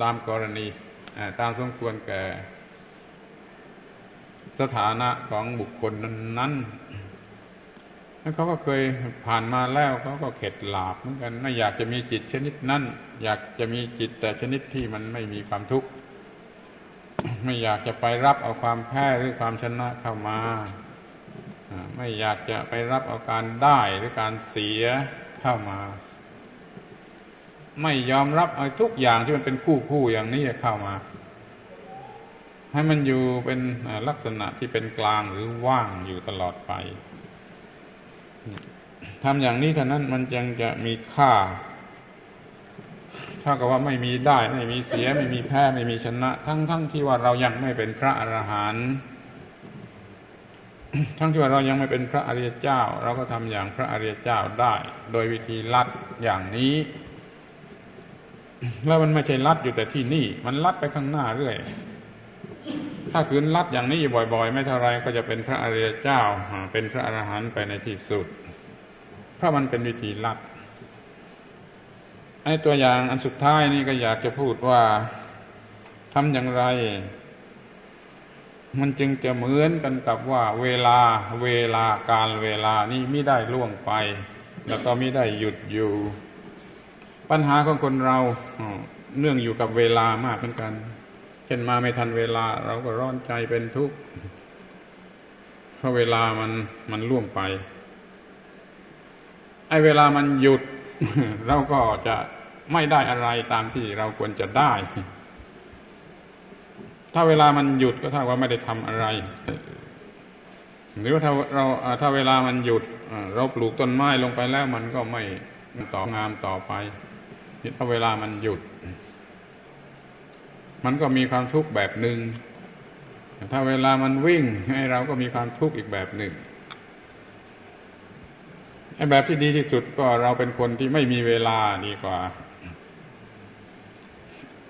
ตามกรณีตามสมควรแก่สถานะของบุคคลนั้นๆแล้วเขาก็เคยผ่านมาแล้วเขาก็เข็ดหลาบเหมือนกันไม่อยากจะมีจิตชนิดนั้นอยากจะมีจิตแต่ชนิดที่มันไม่มีความทุกข์ไม่อยากจะไปรับเอาความแพ้หรือความชนะเข้ามาไม่อยากจะไปรับเอาการได้หรือการเสียเข้ามาไม่ยอมรับเอาทุกอย่างที่มันเป็นคู่อย่างนี้เข้ามาให้มันอยู่เป็นลักษณะที่เป็นกลางหรือว่างอยู่ตลอดไปทำอย่างนี้เท่านั้นมันยังจะมีค่าเท่ากับว่าไม่มีได้ไม่มีเสียไม่มีแพ้ไม่มีชนะทั้งที่ว่าเรายังไม่เป็นพระอรหันต์ทั้งที่ว่าเรายังไม่เป็นพระอริยเจ้าเราก็ทำอย่างพระอริยเจ้าได้โดยวิธีลัดอย่างนี้แล้วมันไม่ใช่ลัดอยู่แต่ที่นี่มันลัดไปข้างหน้าเรื่อยถ้าคืนลัดอย่างนี้อยู่บ่อยๆไม่เท่าไรก็จะเป็นพระอริยเจ้าเป็นพระอรหันต์ไปในที่สุดเพราะมันเป็นวิธีลัดไอ้ตัวอย่างอันสุดท้ายนี่ก็อยากจะพูดว่าทำอย่างไรมันจึงจะเหมือนกันกับว่าเวลาการเวลานี่ไม่ได้ล่วงไปแล้วก็ไม่ได้หยุดอยู่ปัญหาของคนเราเนื่องอยู่กับเวลามากเหมือนกันเช่นมาไม่ทันเวลาเราก็ร้อนใจเป็นทุกข์เพราะเวลามันล่วงไปไอ้เวลามันหยุด เราก็จะไม่ได้อะไรตามที่เราควรจะได้ ถ้าเวลามันหยุดก็เท่ากับไม่ได้ทำอะไรหรือว่าถ้าเวลามันหยุดเราปลูกต้นไม้ลงไปแล้วมันก็ไม่ต่องามต่อไปถ้าเวลามันหยุดมันก็มีความทุกข์แบบหนึ่งถ้าเวลามันวิ่งให้เราก็มีความทุกข์อีกแบบหนึ่งไอ้แบบที่ดีที่สุดก็เราเป็นคนที่ไม่มีเวลาดีกว่า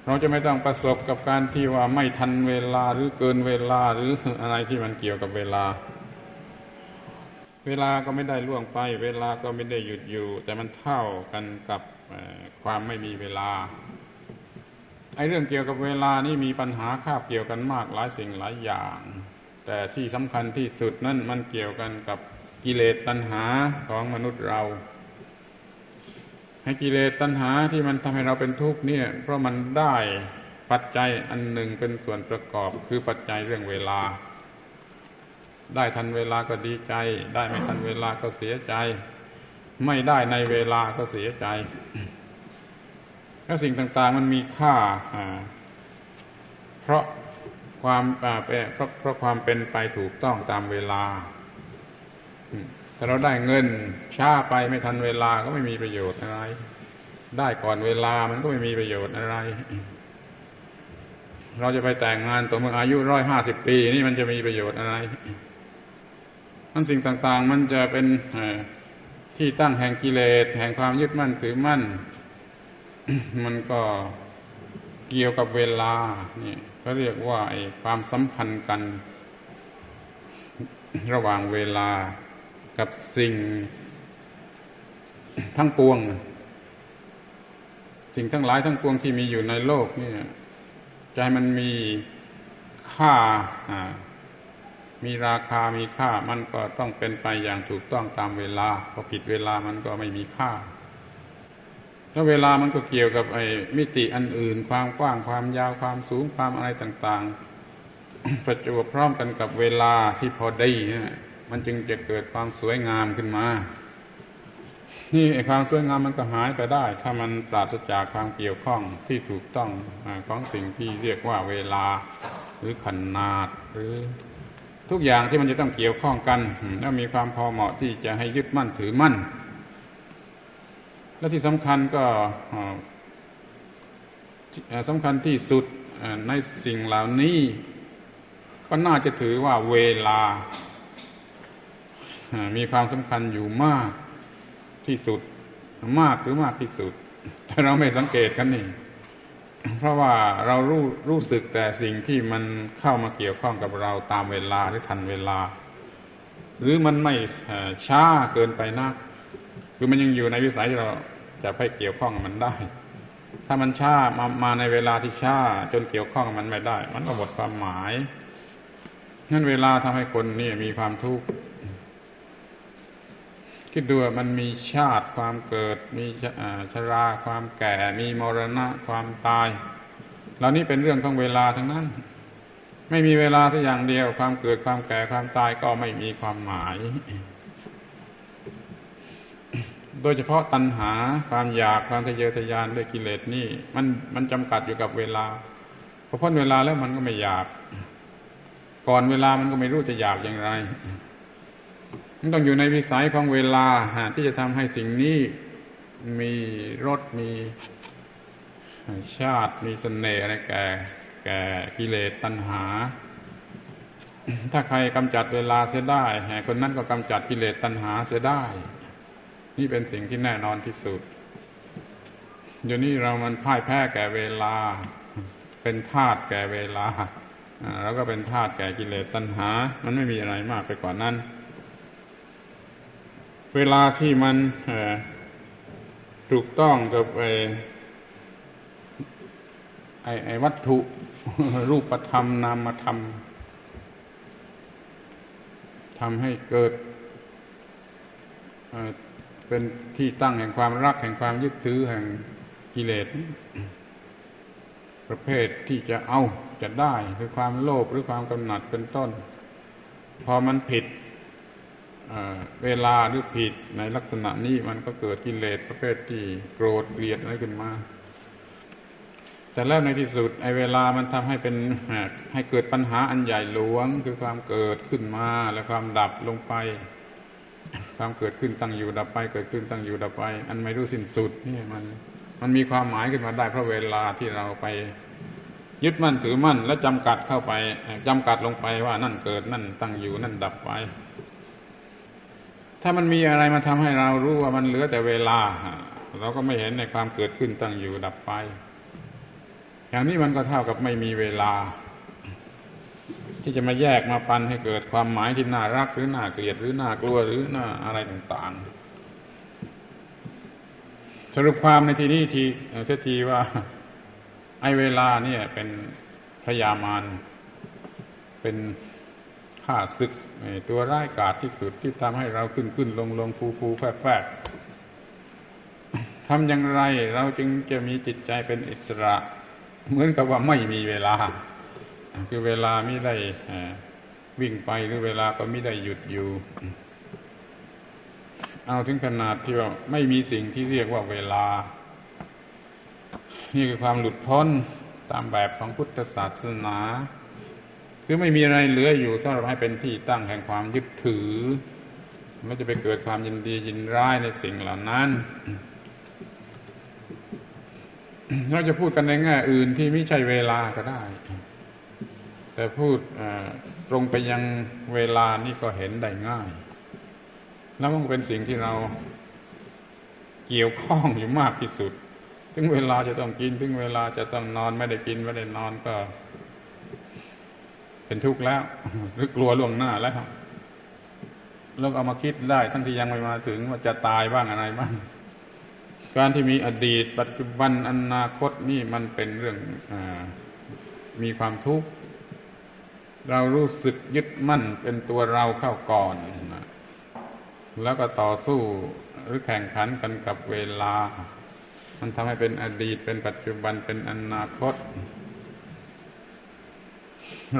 เราจะไม่ต้องประสบกับการที่ว่าไม่ทันเวลาหรือเกินเวลาหรืออะไรที่มันเกี่ยวกับเวลาเวลาก็ไม่ได้ล่วงไปเวลาก็ไม่ได้หยุดอยู่แต่มันเท่ากันกับความไม่มีเวลาไอ้เรื่องเกี่ยวกับเวลานี่มีปัญหาคาบเกี่ยวกันมากหลายสิ่งหลายอย่างแต่ที่สำคัญที่สุดนั่นมันเกี่ยวกันกับกิเลสตัณหาของมนุษย์เราให้กิเลสตัณหาที่มันทำให้เราเป็นทุกข์เนี่ยเพราะมันได้ปัจจัยอันหนึ่งเป็นส่วนประกอบคือปัจจัยเรื่องเวลาได้ทันเวลาก็ดีใจได้ไม่ทันเวลาก็เสียใจไม่ได้ในเวลาก็เสียใจแล้วสิ่งต่างๆมันมีค่าเพราะความเป็นไปถูกต้องตามเวลาแต่เราได้เงินช้าไปไม่ทันเวลาก็ไม่มีประโยชน์อะไรได้ก่อนเวลามันก็ไม่มีประโยชน์อะไรเราจะไปแต่งงานต่อเมื่ออายุ150 ปีนี่มันจะมีประโยชน์อะไรนั่นสิ่งต่างๆมันจะเป็นที่ตั้งแห่งกิเลสแห่งความยึดมั่นถือมั่น มันก็เกี่ยวกับเวลานี่เขาเรียกว่าความสัมพันธ์กันระหว่างเวลากับสิ่งทั้งปวงสิ่งทั้งหลายทั้งปวงที่มีอยู่ในโลกนี่ใจมันมีค่ามีราคามีค่ามันก็ต้องเป็นไปอย่างถูกต้องตามเวลาพอผิดเวลามันก็ไม่มีค่าแล้วเวลามันก็เกี่ยวกับมิติอันอื่นความกว้างความยาวความสูงความอะไรต่างๆประจวบพร้อมกันกับเวลาที่พอดีมันจึงจะเกิดความสวยงามขึ้นมานี่ความสวยงามมันก็หายไปได้ถ้ามันปราศจากความเกี่ยวข้องที่ถูกต้องของสิ่งที่เรียกว่าเวลาหรือขนาดหรือทุกอย่างที่มันจะต้องเกี่ยวข้องกันแล้วมีความพอเหมาะที่จะให้ยึดมั่นถือมั่นและที่สำคัญก็สำคัญที่สุดในสิ่งเหล่านี้ก็น่าจะถือว่าเวลามีความสำคัญอยู่มากที่สุดมากหรือมากที่สุดแต่เราไม่สังเกตกันนี่เพราะว่าเรารู้สึกแต่สิ่งที่มันเข้ามาเกี่ยวข้องกับเราตามเวลาหรือทันเวลาหรือมันไม่ช้าเกินไปนักคือมันยังอยู่ในวิสัยที่เราจะไปเกี่ยวข้องกับมันได้ถ้ามันช้ามาในเวลาที่ช้าจนเกี่ยวข้องกับมันไม่ได้มันก็หมดความหมายงั้นเวลาทำให้คนนี่มีความทุกข์คิดดูมันมีชาติความเกิดมีชราความแก่มีมรณะความตายเหล่านี้เป็นเรื่องของเวลาทั้งนั้นไม่มีเวลาสักอย่างเดียวความเกิดความแก่ความตายก็ไม่มีความหมายโดยเฉพาะตัณหาความอยากความทะเยอทะยานด้วยกิเลสนี่มันจำกัดอยู่กับเวลาพอพ้นเวลาแล้วมันก็ไม่อยากก่อนเวลามันก็ไม่รู้จะอยากอย่างไรมันต้องอยู่ในวิสัยของเวลาที่จะทำให้สิ่งนี้มีรสมีชาติมีเสน่ห์อะไรแก่กิเลสตัณหาถ้าใครกำจัดเวลาเสียได้คนนั้นก็กำจัดกิเลสตัณหาเสียได้นี่เป็นสิ่งที่แน่นอนที่สุดเดี๋ยวนี้เรามันพ่ายแพ้แก่เวลาเป็นทาสแก่เวลาแล้วก็เป็นทาสแก่กิเลสตัณหามันไม่มีอะไรมากไปกว่านั้นเวลาที่มันถูกต้องกับไอวัตถุ รูปธรรมนามธรรมทำให้เกิดเป็นที่ตั้งแห่งความรักแห่งความยึดถือแห่งกิเลสประเภทที่จะเอาจะได้คือความโลภหรือความกำหนัดเป็นต้นพอมันผิดเวลาหรือผิดในลักษณะนี้มันก็เกิดกิเลสประเภทที่โกรธเกลียดอะไรขึ้นมา แต่แล้วในที่สุดไอ้เวลามันทำให้เป็นให้เกิดปัญหาอันใหญ่หลวงคือความเกิดขึ้นมาและความดับลงไปความเกิดขึ้นตั้งอยู่ดับไปเกิดขึ้นตั้งอยู่ดับไปอันไม่รู้สิ้นสุดนี่มันมีความหมายขึ้นมาได้เพราะเวลาที่เราไปยึดมั่นถือมั่นและจำกัดเข้าไปจำกัดลงไปว่านั่นเกิดนั่นตั้งอยู่นั่นดับไปถ้ามันมีอะไรมาทำให้เรารู้ว่ามันเหลือแต่เวลาเราก็ไม่เห็นในความเกิดขึ้นตั้งอยู่ดับไปอย่างนี้มันก็เท่ากับไม่มีเวลาที่จะมาแยกมาปันให้เกิดความหมายที่น่ารักหรือน่าเกลียดหรือน่ากลัวหรือน่าอะไรต่างๆสรุปความในที่นี้ทีว่าไอ้เวลาเนี่ยเป็นพยามารเป็นข้าศึกตัวร้ายกาจที่สุดที่ทำให้เราขึ้นลงฟูแฝกทำอย่างไรเราจึงจะมีจิตใจเป็นอิสระเหมือนกับว่าไม่มีเวลาคือเวลาไม่ได้วิ่งไปหรือเวลาก็ไม่ได้หยุดอยู่เอาถึงขนาดที่ว่าไม่มีสิ่งที่เรียกว่าเวลานี่คือความหลุดพ้นตามแบบของพุทธศาสนาคือไม่มีอะไรเหลืออยู่สำหรับให้เป็นที่ตั้งแห่งความยึดถือไม่จะไปเกิดความยินดียินร้ายในสิ่งเหล่านั้นเราจะพูดกันในแง่อื่นที่ไม่ใช่เวลาก็ได้แต่พูดตรงไปยังเวลานี่ก็เห็นได้ง่ายแล้วมันเป็นสิ่งที่เราเกี่ยวข้องอยู่มากที่สุดถึงเวลาจะต้องกินถึงเวลาจะต้องนอนไม่ได้กินไม่ได้นอนก็เป็นทุกข์แล้วหรือกลัวล่วงหน้าแล้วครับแล้วเอามาคิดได้ทั้งที่ยังไม่มาถึงว่าจะตายบ้างอะไรบ้างการที่มีอดีตปัจจุบันอนาคตนี่มันเป็นเรื่องมีความทุกข์เรารู้สึกยึดมั่นเป็นตัวเราเข้าก่อนนะแล้วก็ต่อสู้หรือแข่งขันกันกับเวลามันทำให้เป็นอดีตเป็นปัจจุบันเป็นอนาคต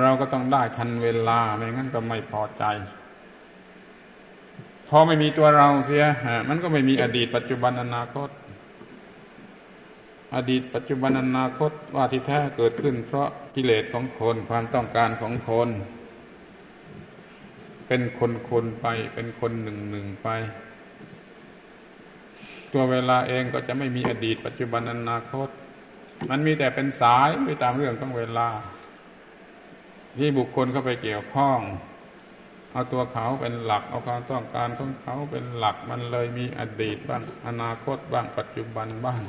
เราก็ต้องได้ทันเวลาไม่งั้นก็ไม่พอใจพอไม่มีตัวเราเสียมันก็ไม่มีอดีตปัจจุบันอนาคตอดีตปัจจุบันอนาคตว่าที่แท้เกิดขึ้นเพราะกิเลสของคนความต้องการของคนเป็นคนๆไปเป็นคนหนึ่งๆไปตัวเวลาเองก็จะไม่มีอดีตปัจจุบันอนาคตมันมีแต่เป็นสายไปตามเรื่องของเวลาที่บุคคลเข้าไปเกี่ยวข้องเอาตัวเขาเป็นหลักเอาความต้องการของเขาเป็นหลักมันเลยมีอดีตบ้างอนาคตบ้างปัจจุบันบ้าง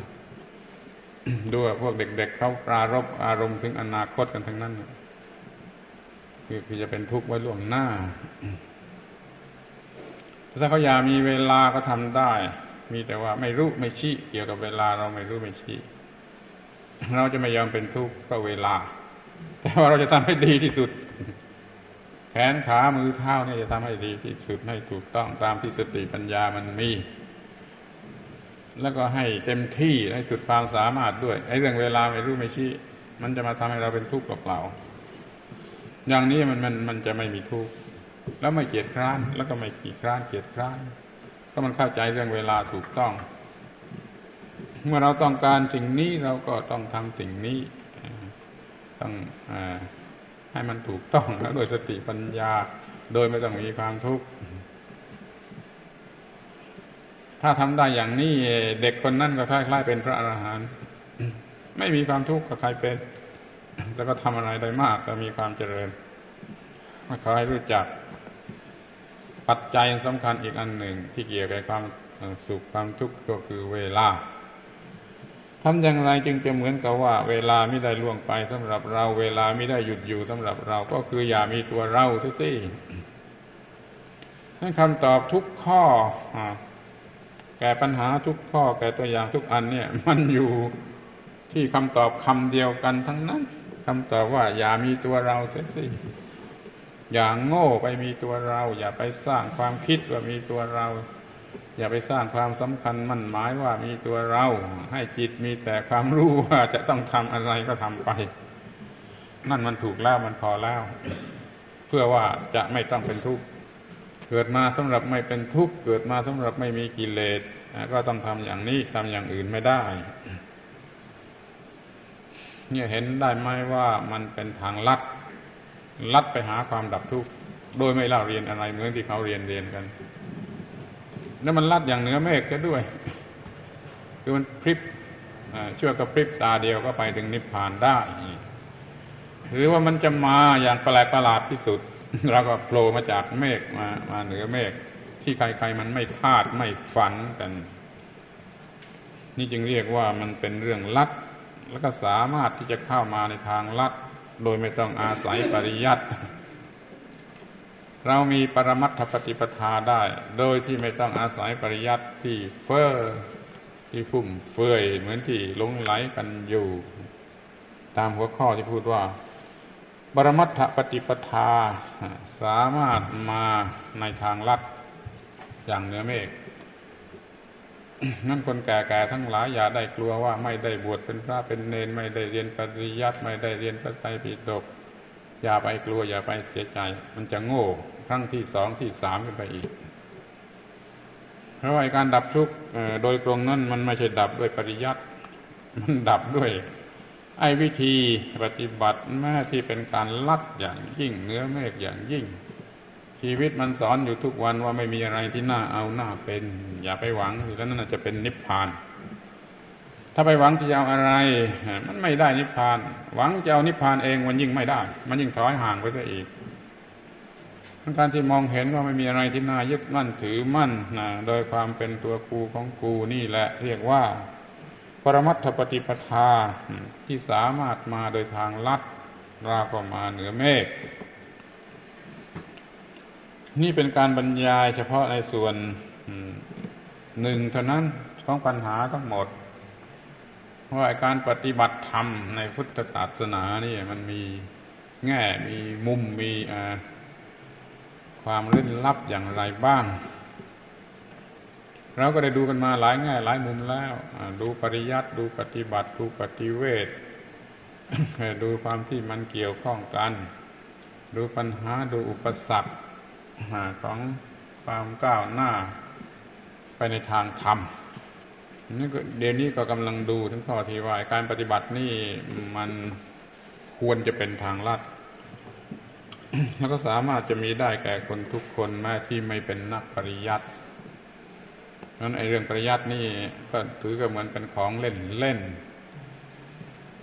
ด้วยพวกเด็กๆเขาปรารภอารมณ์ถึงอนาคตกันทั้งนั้นคือจะเป็นทุกข์ไว้ล่วงหน้า ถ้าเขาอยากมีเวลาก็ทำได้มีแต่ว่าไม่รู้ไม่ชี้เกี่ยวกับเวลาเราไม่รู้ไม่ชี้เราจะไม่ยอมเป็นทุกข์ก็เวลาแต่ว่าเราจะทำให้ดีที่สุดแขนขามือเท้าเนี่ยจะทำให้ดีที่สุดให้ถูกต้องตามที่สติปัญญามันมีแล้วก็ให้เต็มที่ให้สุดความสามารถด้วยไอ้เรื่องเวลาไม่รู้ไม่ชี้มันจะมาทำให้เราเป็นทุกข์เปล่าๆอย่างนี้มันจะไม่มีทุกข์แล้วไม่เกียจคร้านแล้วก็ไม่ขี้คร้านเกียจคร้านถ้ามันเข้าใจเรื่องเวลาถูกต้องเมื่อเราต้องการสิ่งนี้เราก็ต้องทำสิ่งนี้ต้องให้มันถูกต้องแล้วโดยสติปัญญาโดยไม่ต้องมีความทุกข์ถ้าทำได้อย่างนี้เด็กคนนั้นก็คล้ายๆเป็นพระอรหันต์ไม่มีความทุกข์กับใครเป็นแล้วก็ทำอะไรได้มากก็มีความเจริญขอให้รู้จักปัจจัยสำคัญอีกอันหนึ่งที่เกี่ยวกับความสุขความทุกข์ก็คือเวลาทำอย่างไรจึงจะเหมือนกับว่าเวลาไม่ได้ล่วงไปสำหรับเราเวลาไม่ได้หยุดอยู่สำหรับเราก็คืออย่ามีตัวเราสิให้คำตอบทุกข้อแก่ปัญหาทุกข้อแก่ตัวอย่างทุกอันเนี่ยมันอยู่ที่คำตอบคำเดียวกันทั้งนั้นคำตอบว่าอย่ามีตัวเราสิอย่างโง่ไปมีตัวเราอย่าไปสร้างความคิดว่ามีตัวเราอย่าไปสร้างความสำคัญมั่นหมายว่ามีตัวเราให้จิตมีแต่ความรู้ว่าจะต้องทำอะไรก็ทำไปนั่นมันถูกแล้วมันพอแล้ว เพื่อว่าจะไม่ต้องเป็นทุกข์เกิดมาสำหรับไม่เป็นทุกข์เกิดมาสำหรับไม่มีกิเลสก็ต้องทำอย่างนี้ทำอย่างอื่นไม่ได้ เนี่ยเห็นได้ไหมว่ามันเป็นทางลัดไปหาความดับทุกข์โดยไม่เล่าเรียนอะไรเหมือนที่เขาเรียนกันแล้วมันลัดอย่างเหนือเมฆก็ด้วยคือมันพริบชั่วกระพริบตาเดียวก็ไปถึงนิพพานได้หรือว่ามันจะมาอย่างประหลาดที่สุดเราก็โผล่มาจากเมฆมาเหนือเมฆที่ใครๆมันไม่คาดไม่ฝันกันนี่จึงเรียกว่ามันเป็นเรื่องลัดแล้วก็สามารถที่จะเข้ามาในทางลัดโดยไม่ต้องอาศัยปริยัติเรามีปรมัตถปฏิปทาได้โดยที่ไม่ต้องอาศัยปริยัติที่เฟ้อที่ฟุ่มเฟือยเหมือนที่หลงไหลกันอยู่ตามหัวข้อที่พูดว่าปรมัตถปฏิปทาสามารถมาในทางลัดอย่างเหนือเมฆนั่นคนแก่ๆทั้งหลายอย่าได้กลัวว่าไม่ได้บวชเป็นพระเป็นเณรไม่ได้เรียนปริยัติไม่ได้เรียนพระไตรปิฎกอย่าไปกลัวอย่าไปเสียใจมันจะโง่ครั้งที่สองที่สามไปอีกเพราะว่าการดับทุกข์โดยตรงนั้นมันไม่ใช่ดับด้วยปริยัติมันดับด้วยไอ้วิธีปฏิบัติแม้ที่เป็นการลัดอย่างยิ่งเหนือเมฆอย่างยิ่งชีวิตมันสอนอยู่ทุกวันว่าไม่มีอะไรที่น่าเอาน่าเป็นอย่าไปหวังแล้วนั่นจะเป็นนิพพานถ้าไปหวังจะเอาอะไรมันไม่ได้นิพพานหวังจะเอานิพพานเองมันยิ่งไม่ได้มันยิ่งถอยห่างไปซะอีกการที่มองเห็นว่าไม่มีอะไรที่น่ายึดมั่นถือมั่นนะโดยความเป็นตัวกูของกูนี่แหละเรียกว่าปรมัตถปฏิปทาที่สามารถมาโดยทางลัดราวก็มาเหนือเมฆนี่เป็นการบรรยายเฉพาะในส่วนหนึ่งเท่านั้นของปัญหาทั้งหมดว่าการปฏิบัติธรรมในพุทธศาสนานี่มันมีแง่มีมุมมีความลึกลับอย่างไรบ้างเราก็ได้ดูกันมาหลายแง่หลายมุมแล้วดูปริยัติดูปฏิบัติดูปฏิเวท ดูความที่มันเกี่ยวข้องกันดูปัญหาดูอุปสรรคของความก้าวหน้าไปในทางธรรมนี่เดี๋ยวนี้ก็กำลังดูทั้งข้อที่ว่าการปฏิบัตินี่มันควรจะเป็นทางลัด แล้วก็สามารถจะมีได้แก่คนทุกคนแม้ที่ไม่เป็นนักปริยัตินั้นไอ้เรื่องปริยัตินี่ก็ถือก็เหมือนเป็นของเล่นเล่น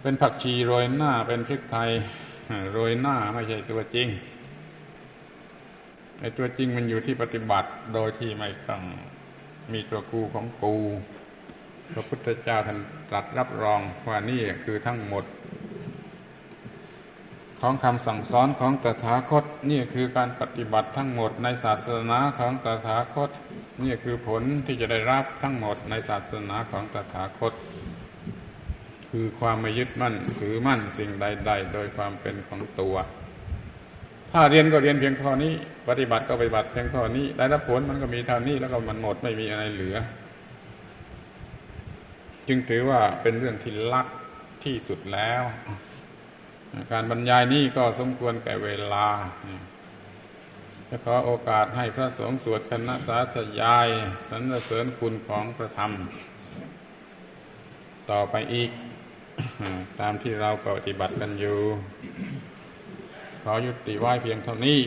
เป็นผักชีโรยหน้าเป็นพริกไทยโรยหน้าไม่ใช่ตัวจริงไอ้ตัวจริงมันอยู่ที่ปฏิบัติโดยที่ไม่ต้องมีตัวกูของกูพระพุทธเจ้าท่านตรัสรับรองว่านี่คือทั้งหมดของคำสั่งสอนของตถาคตนี่คือการปฏิบัติทั้งหมดในศาสนาของตถาคตนี่คือผลที่จะได้รับทั้งหมดในศาสนาของตถาคตคือความไม่ยึดมั่นถือมั่นสิ่งใดๆโดยความเป็นของตัวถ้าเรียนก็เรียนเพียงข้อนี้ปฏิบัติก็ปฏิบัติเพียงข้อนี้ได้รับผลมันก็มีเท่านี้แล้วก็มันหมดไม่มีอะไรเหลือจึงถือว่าเป็นเรื่องที่ลัดที่สุดแล้วการบรรยายนี้ก็สมควรแก่เวลาจะขอโอกาสให้พระสงฆ์สวดคณะสาธยายสรรเสริญคุณของพระธรรมต่อไปอีก ตามที่เราปฏิบัติกันอยู่ขอยุติไว้เพียงเท่านี้